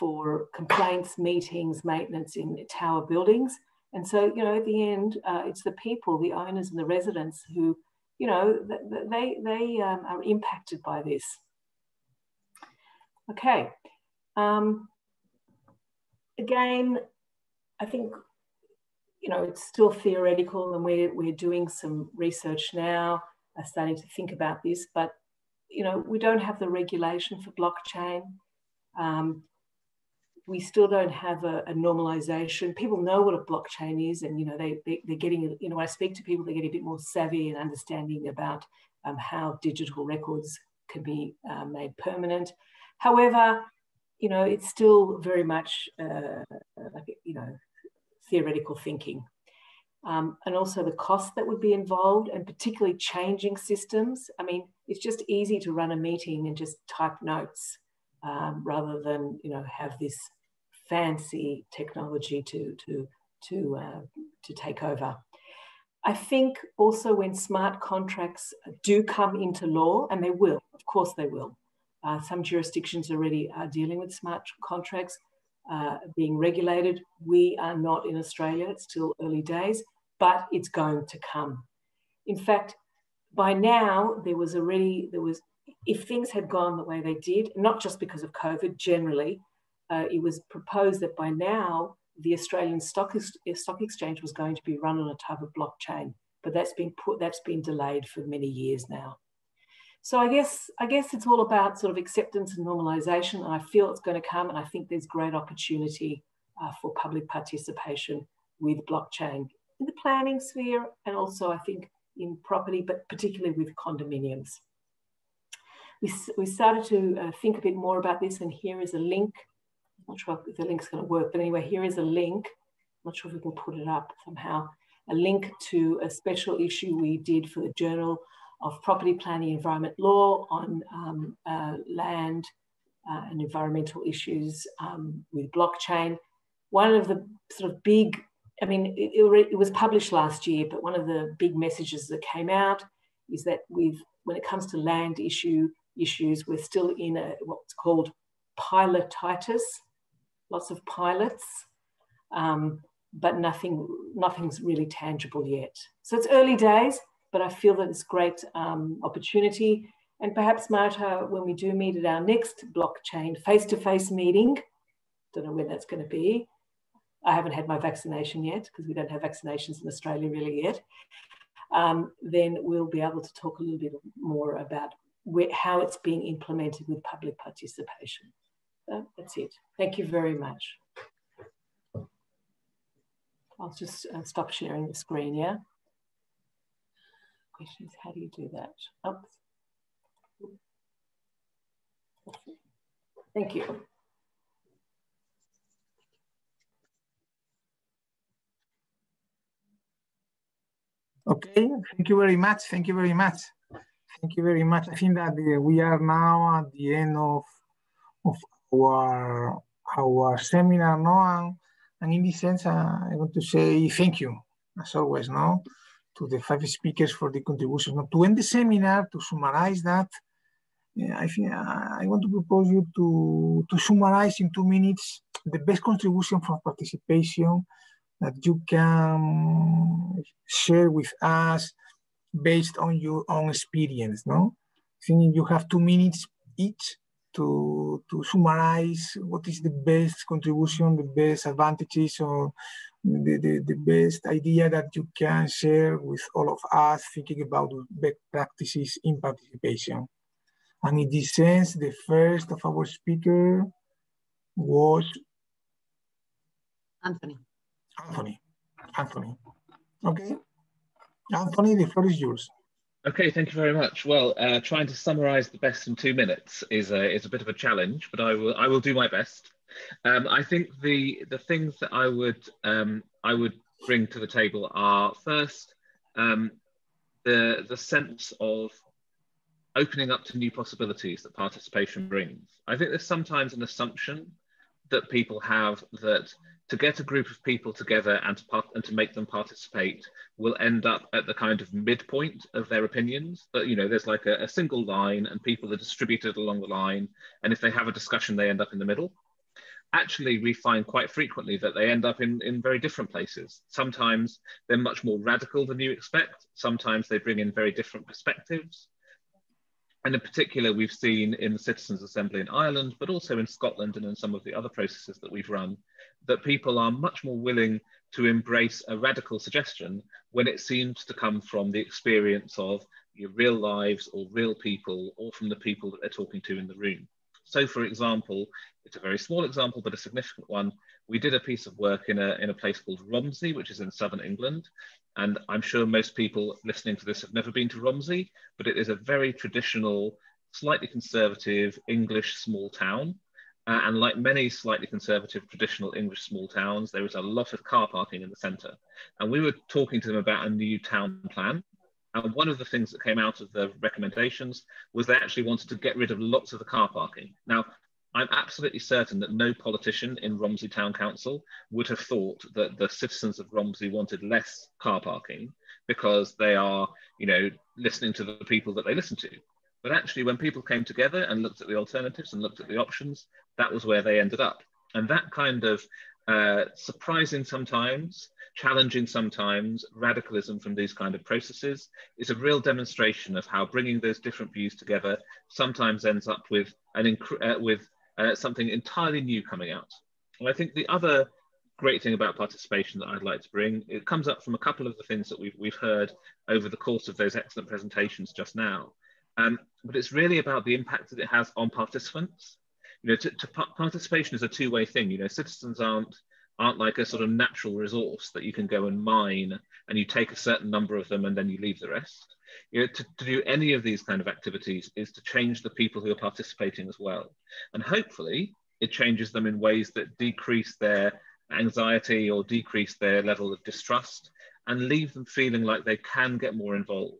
for complaints, meetings, maintenance in tower buildings. And so, you know, at the end, uh, it's the people, the owners and the residents who, you know, they, they um, are impacted by this. Okay. Um, Again, I think, you know, it's still theoretical and we're, we're doing some research now, uh, starting to think about this, but, you know, we don't have the regulation for blockchain. Um, we still don't have a, a normalization. People know what a blockchain is and, you know, they, they, they're getting, you know, when I speak to people, they get a bit more savvy and understanding about um, how digital records can be uh, made permanent. However, you know, it's still very much, uh, like, you know, theoretical thinking. Um, and also the cost that would be involved and particularly changing systems. I mean, it's just easy to run a meeting and just type notes um, rather than, you know, have this fancy technology to, to, to, uh, to take over. I think also when smart contracts do come into law, and they will, of course they will, Uh, some jurisdictions already are dealing with smart contracts uh, being regulated. We are not in Australia, it's still early days, but it's going to come. In fact, by now, there was already, there was, if things had gone the way they did, not just because of COVID, generally, uh, it was proposed that by now, the Australian Stock, Stock Exchange was going to be run on a type of blockchain, but that's been put, that's been delayed for many years now. So I guess, I guess it's all about sort of acceptance and normalization, and I feel it's going to come, and I think there's great opportunity uh, for public participation with blockchain in the planning sphere and also I think in property, but particularly with condominiums. We, we started to uh, think a bit more about this, and here is a link. I'm not sure if the link's going to work, but anyway, here is a link. I'm not sure if we can put it up somehow. A link to a special issue we did for the Journal of Property Planning Environment Law on um, uh, land uh, and environmental issues um, with blockchain. One of the sort of big, I mean, it, it, it was published last year, but one of the big messages that came out is that we've, when it comes to land issue issues, we're still in a, what's called pilotitis, lots of pilots, um, but nothing, nothing's really tangible yet. So it's early days, but I feel that it's great um, opportunity. And perhaps, Marta, when we do meet at our next blockchain face-to-face meeting, don't know when that's going to be. I haven't had my vaccination yet because we don't have vaccinations in Australia really yet. Um, then we'll be able to talk a little bit more about where, how it's being implemented with public participation. So that's it. Thank you very much. I'll just uh, stop sharing the screen, yeah? Questions, how do you do that? Oops. Thank you. Okay, thank you very much. Thank you very much. Thank you very much. I think that the, we are now at the end of, of our, our seminar, no? And, and in this sense, uh, I want to say thank you, as always, no? To the five speakers for the contribution. Now, to end the seminar, to summarize that, yeah, I think I want to propose you to, to summarize in two minutes the best contribution from participation that you can share with us based on your own experience, no? I think you have two minutes each to, to summarize what is the best contribution, the best advantages, or the, the, the best idea that you can share with all of us thinking about best practices in participation. And in this sense, the first of our speaker was Anthony. Anthony. Anthony. Okay. Anthony, the floor is yours. Okay, thank you very much. Well, uh, trying to summarize the best in two minutes is a, is a bit of a challenge, but I will I will do my best. Um, I think the the things that I would um, I would bring to the table are first um, the the sense of opening up to new possibilities that participation brings. I think there's sometimes an assumption that people have that to get a group of people together and to, part and to make them participate will end up at the kind of midpoint of their opinions. But, you know, there's like a, a single line and people are distributed along the line. And if they have a discussion, they end up in the middle. Actually, we find quite frequently that they end up in, in very different places. Sometimes they're much more radical than you expect. Sometimes they bring in very different perspectives. And in particular, we've seen in the Citizens' Assembly in Ireland, but also in Scotland and in some of the other processes that we've run, that people are much more willing to embrace a radical suggestion when it seems to come from the experience of your real lives or real people, or from the people that they're talking to in the room. So, for example, it's a very small example, but a significant one. We did a piece of work in a, in a place called Romsey, which is in southern England. And I'm sure most people listening to this have never been to Romsey, but it is a very traditional, slightly conservative English small town. Uh, and like many slightly conservative traditional English small towns, there is a lot of car parking in the centre. And we were talking to them about a new town plan. And one of the things that came out of the recommendations was they actually wanted to get rid of lots of the car parking. Now, I'm absolutely certain that no politician in Romsey Town Council would have thought that the citizens of Romsey wanted less car parking because they are, you know, listening to the people that they listen to. But actually, when people came together and looked at the alternatives and looked at the options, that was where they ended up. And that kind of uh, surprising sometimes, challenging sometimes, radicalism from these kind of processes is a real demonstration of how bringing those different views together sometimes ends up with an uh, with uh, something entirely new coming out. And I think the other great thing about participation that I'd like to bring, it comes up from a couple of the things that we've, we've heard over the course of those excellent presentations just now, um, but it's really about the impact that it has on participants. You know, to, to pa participation is a two-way thing. You know, citizens aren't aren't like a sort of natural resource that you can go and mine and you take a certain number of them and then you leave the rest. You know, to, to do any of these kind of activities is to change the people who are participating as well. And hopefully it changes them in ways that decrease their anxiety or decrease their level of distrust and leave them feeling like they can get more involved.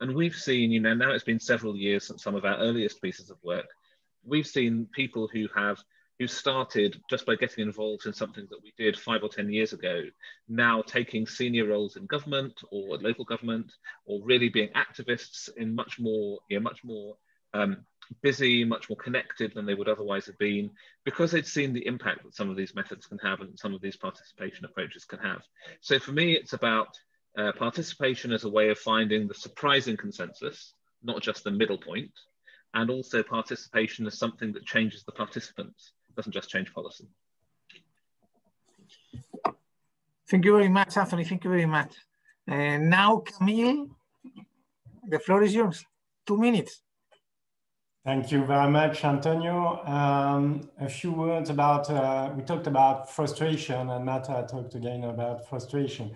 And we've seen, you know, now it's been several years since some of our earliest pieces of work, we've seen people who have who started just by getting involved in something that we did five or ten years ago, now taking senior roles in government or local government, or really being activists in much more, you know, much more um, busy, much more connected than they would otherwise have been, because they'd seen the impact that some of these methods can have and some of these participation approaches can have. So for me, it's about uh, participation as a way of finding the surprising consensus, not just the middle point, and also participation as something that changes the participants. Doesn't just change policy. Thank you very much, Anthony. Thank you very much. And now, Camille, the floor is yours. Two minutes. Thank you very much, Antonio. Um, a few words about, uh, we talked about frustration, and Nata talked again about frustration.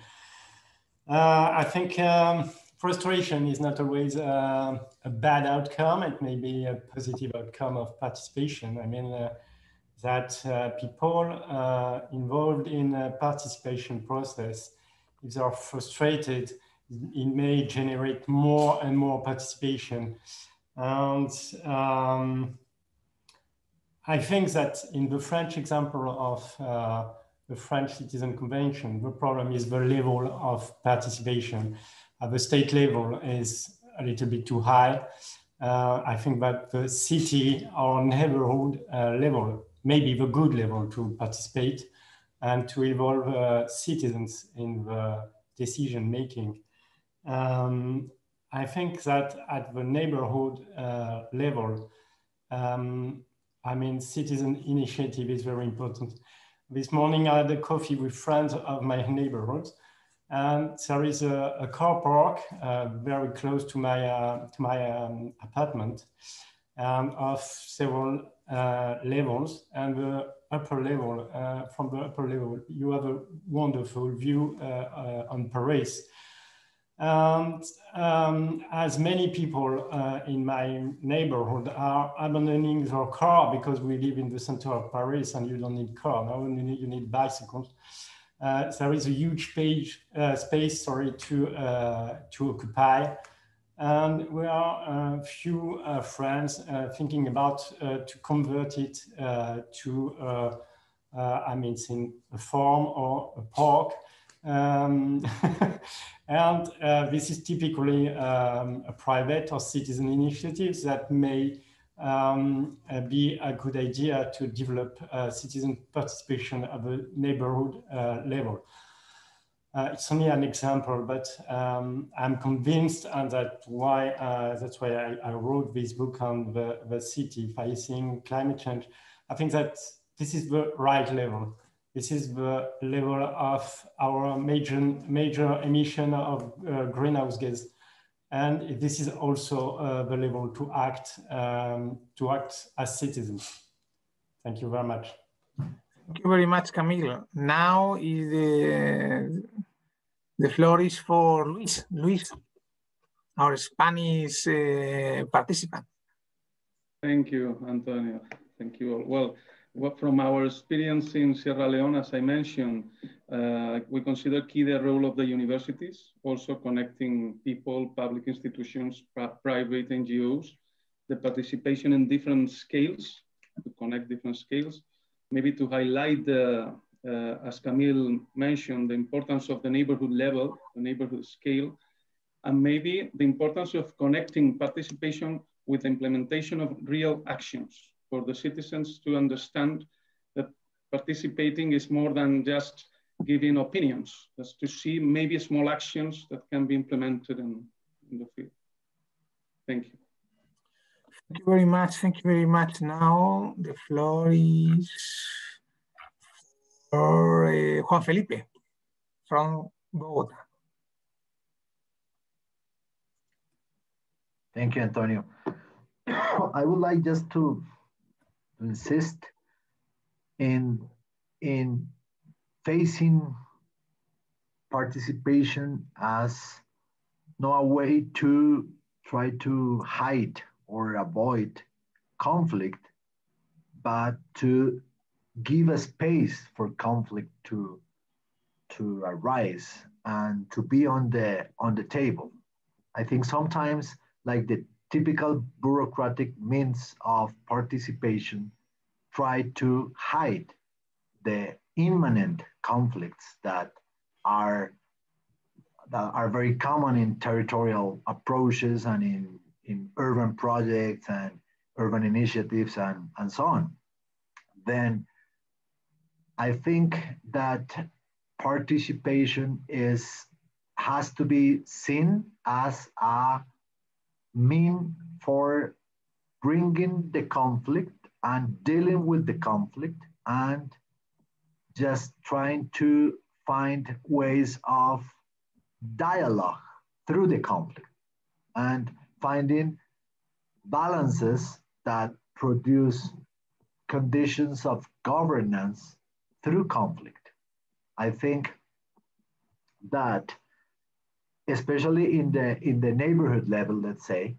Uh, I think um, frustration is not always uh, a bad outcome. It may be a positive outcome of participation. I mean, uh, that uh, people uh, involved in a participation process, if they are frustrated, it may generate more and more participation. And um, I think that in the French example of uh, the French Citizen Convention, the problem is the level of participation at the state level is a little bit too high. Uh, I think that the city or neighborhood uh, level, maybe the good level to participate and to involve uh, citizens in the decision making. Um, I think that at the neighborhood uh, level, um, I mean, citizen initiative is very important. This morning I had a coffee with friends of my neighborhood, and there is a, a car park uh, very close to my, uh, to my um, apartment um, of several uh, levels, and the upper level, uh, from the upper level, you have a wonderful view uh, uh, on Paris. And um, as many people uh, in my neighborhood are abandoning their car because we live in the center of Paris and you don't need car, no, you need, you need bicycles. Uh, there is a huge page, uh, space sorry, to, uh, to occupy. And we are a few uh, friends uh, thinking about uh, to convert it uh, to, uh, uh, I mean, in a farm or a park. Um, and uh, this is typically um, a private or citizen initiatives that may um, uh, be a good idea to develop uh, citizen participation at the neighborhood uh, level. Uh, it's only an example, but um, I'm convinced, and that's why uh, that's why I, I wrote this book on the, the city facing climate change. I think that this is the right level. This is the level of our major, major emission of uh, greenhouse gas. And this is also uh, the level to act, um, to act as citizens. Thank you very much. Thank you very much, Camille. Now is the, the floor is for Luis, Luis, our Spanish uh, participant. Thank you, Antonio. Thank you all. Well, from our experience in Sierra Leone, as I mentioned, uh, we consider key the role of the universities, also connecting people, public institutions, private N G Os, the participation in different scales, to connect different scales, maybe to highlight, the, uh, as Camille mentioned, the importance of the neighborhood level, the neighborhood scale, and maybe the importance of connecting participation with the implementation of real actions, for the citizens to understand that participating is more than just giving opinions, that's to see maybe small actions that can be implemented in, in the field. Thank you. Thank you very much. Thank you very much. Now the floor is for uh, Juan Felipe from Bogota. Thank you, Antonio. I would like just to insist in, in facing participation as not a way to try to hide or avoid conflict, but to give a space for conflict to, to arise and to be on the, on the table. I think sometimes, like the typical bureaucratic means of participation, try to hide the imminent conflicts that are, that are very common in territorial approaches and in, in urban projects and urban initiatives and, and so on. Then I think that participation is, has to be seen as a mean for bringing the conflict and dealing with the conflict and just trying to find ways of dialogue through the conflict and finding balances that produce conditions of governance through conflict. I think that especially in the, in the neighborhood level, let's say,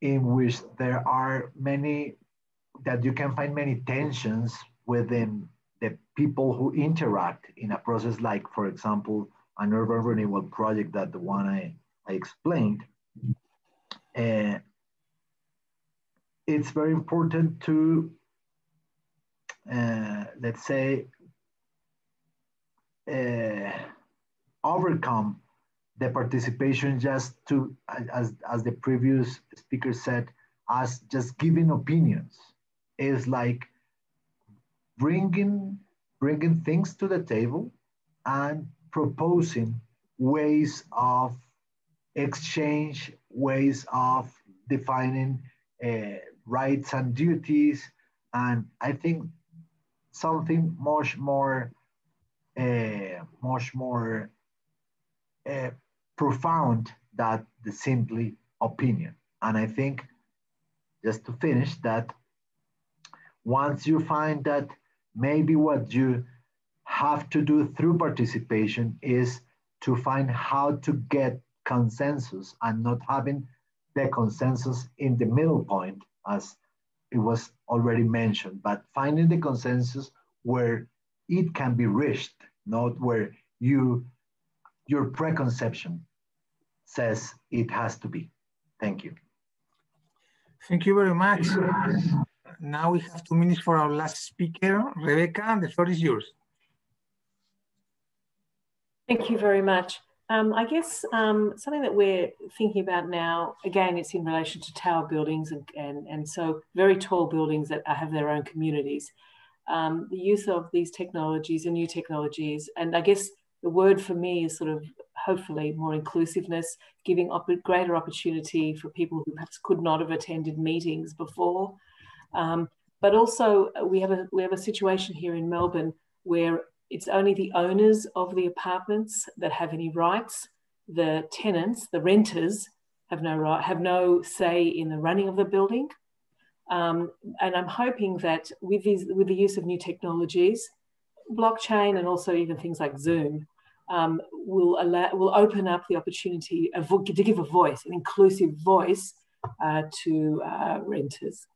in which there are many, that you can find many tensions within the people who interact in a process like, for example, an urban renewal project that the one I, I explained. Uh, it's very important to, uh, let's say, uh, overcome the participation just to, as, as the previous speaker said, as just giving opinions. It's like bringing, bringing things to the table and proposing ways of exchange, ways of defining uh, rights and duties. And I think something much more, uh, much more uh, profound than the simply opinion. And I think, just to finish, that once you find that maybe what you have to do through participation is to find how to get consensus and not having the consensus in the middle point, as it was already mentioned, but finding the consensus where it can be reached, not where you, your preconception says it has to be. Thank you. Thank you very much. Now we have two minutes for our last speaker, Rebecca, the floor is yours. Thank you very much. Um, I guess um, something that we're thinking about now, again, it's in relation to tower buildings and, and, and so very tall buildings that have their own communities. Um, the use of these technologies and new technologies, and I guess the word for me is sort of hopefully more inclusiveness, giving op greater opportunity for people who perhaps could not have attended meetings before. Um, but also we have, a, we have a situation here in Melbourne where it's only the owners of the apartments that have any rights. The tenants, the renters, have no right, have no say in the running of the building. Um, and I'm hoping that with these, with the use of new technologies, blockchain, and also even things like Zoom, um, will allow, will open up the opportunity of, to give a voice, an inclusive voice, uh, to uh, renters.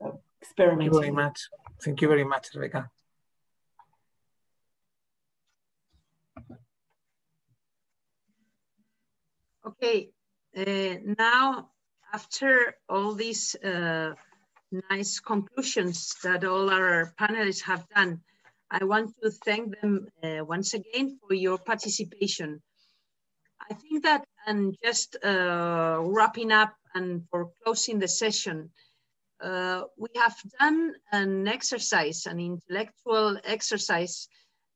So experimenting. Thank you very much. Thank you very much, Rebecca. Okay, uh, now after all these uh, nice conclusions that all our panelists have done, I want to thank them uh, once again for your participation. I think that, and just uh, wrapping up and for closing the session, uh, we have done an exercise, an intellectual exercise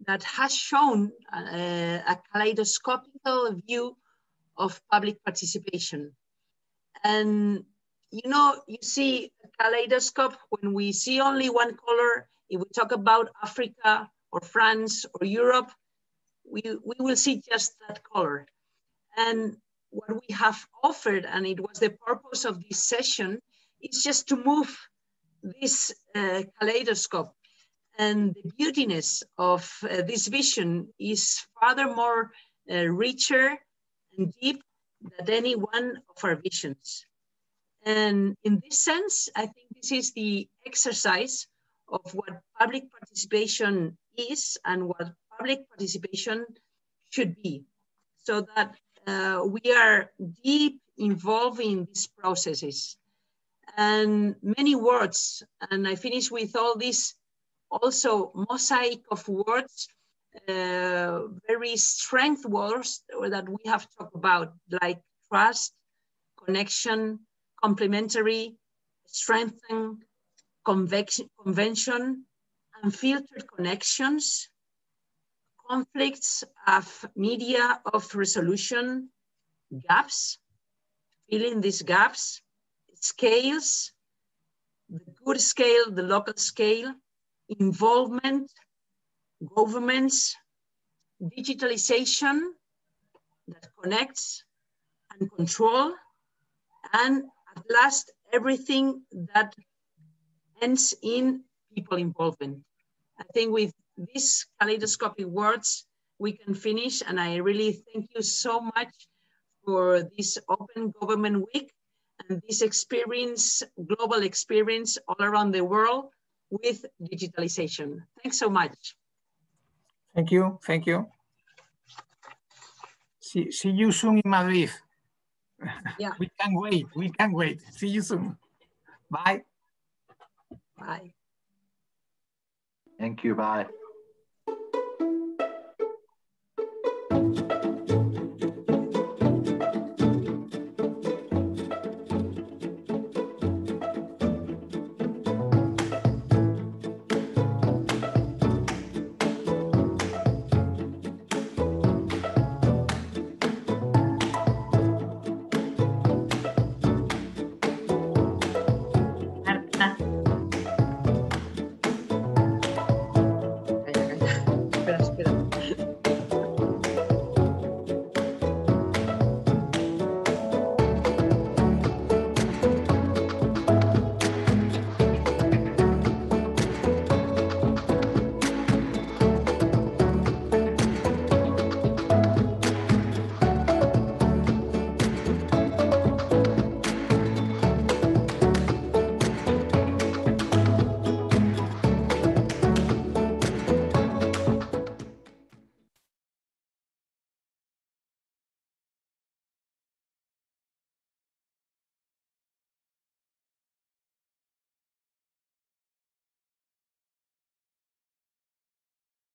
that has shown uh, a kaleidoscopical view of public participation. And you know, you see a kaleidoscope when we see only one color. If we talk about Africa or France or Europe, we, we will see just that color. And what we have offered, and it was the purpose of this session, is just to move this uh, kaleidoscope. And the beautiness of uh, this vision is far more uh, richer and deep than any one of our visions. And in this sense, I think this is the exercise of what public participation is and what public participation should be, so that uh, we are deep involved in these processes. And many words, and I finish with all this also mosaic of words, uh, very strength words that we have talked about, like trust, connection, complementary, strengthen, convention, unfiltered connections, conflicts of media of resolution, gaps, filling these gaps, scales, the good scale, the local scale, involvement, governments, digitalization that connects and control, and at last, everything that ends in people involvement. I think with these kaleidoscopic words, we can finish, and I really thank you so much for this Open Government Week and this experience, global experience all around the world, with digitalization. Thanks so much. Thank you. Thank you. See, see you soon in Madrid. Yeah. We can wait, we can wait. See you soon. Bye. Bye. Thank you, bye.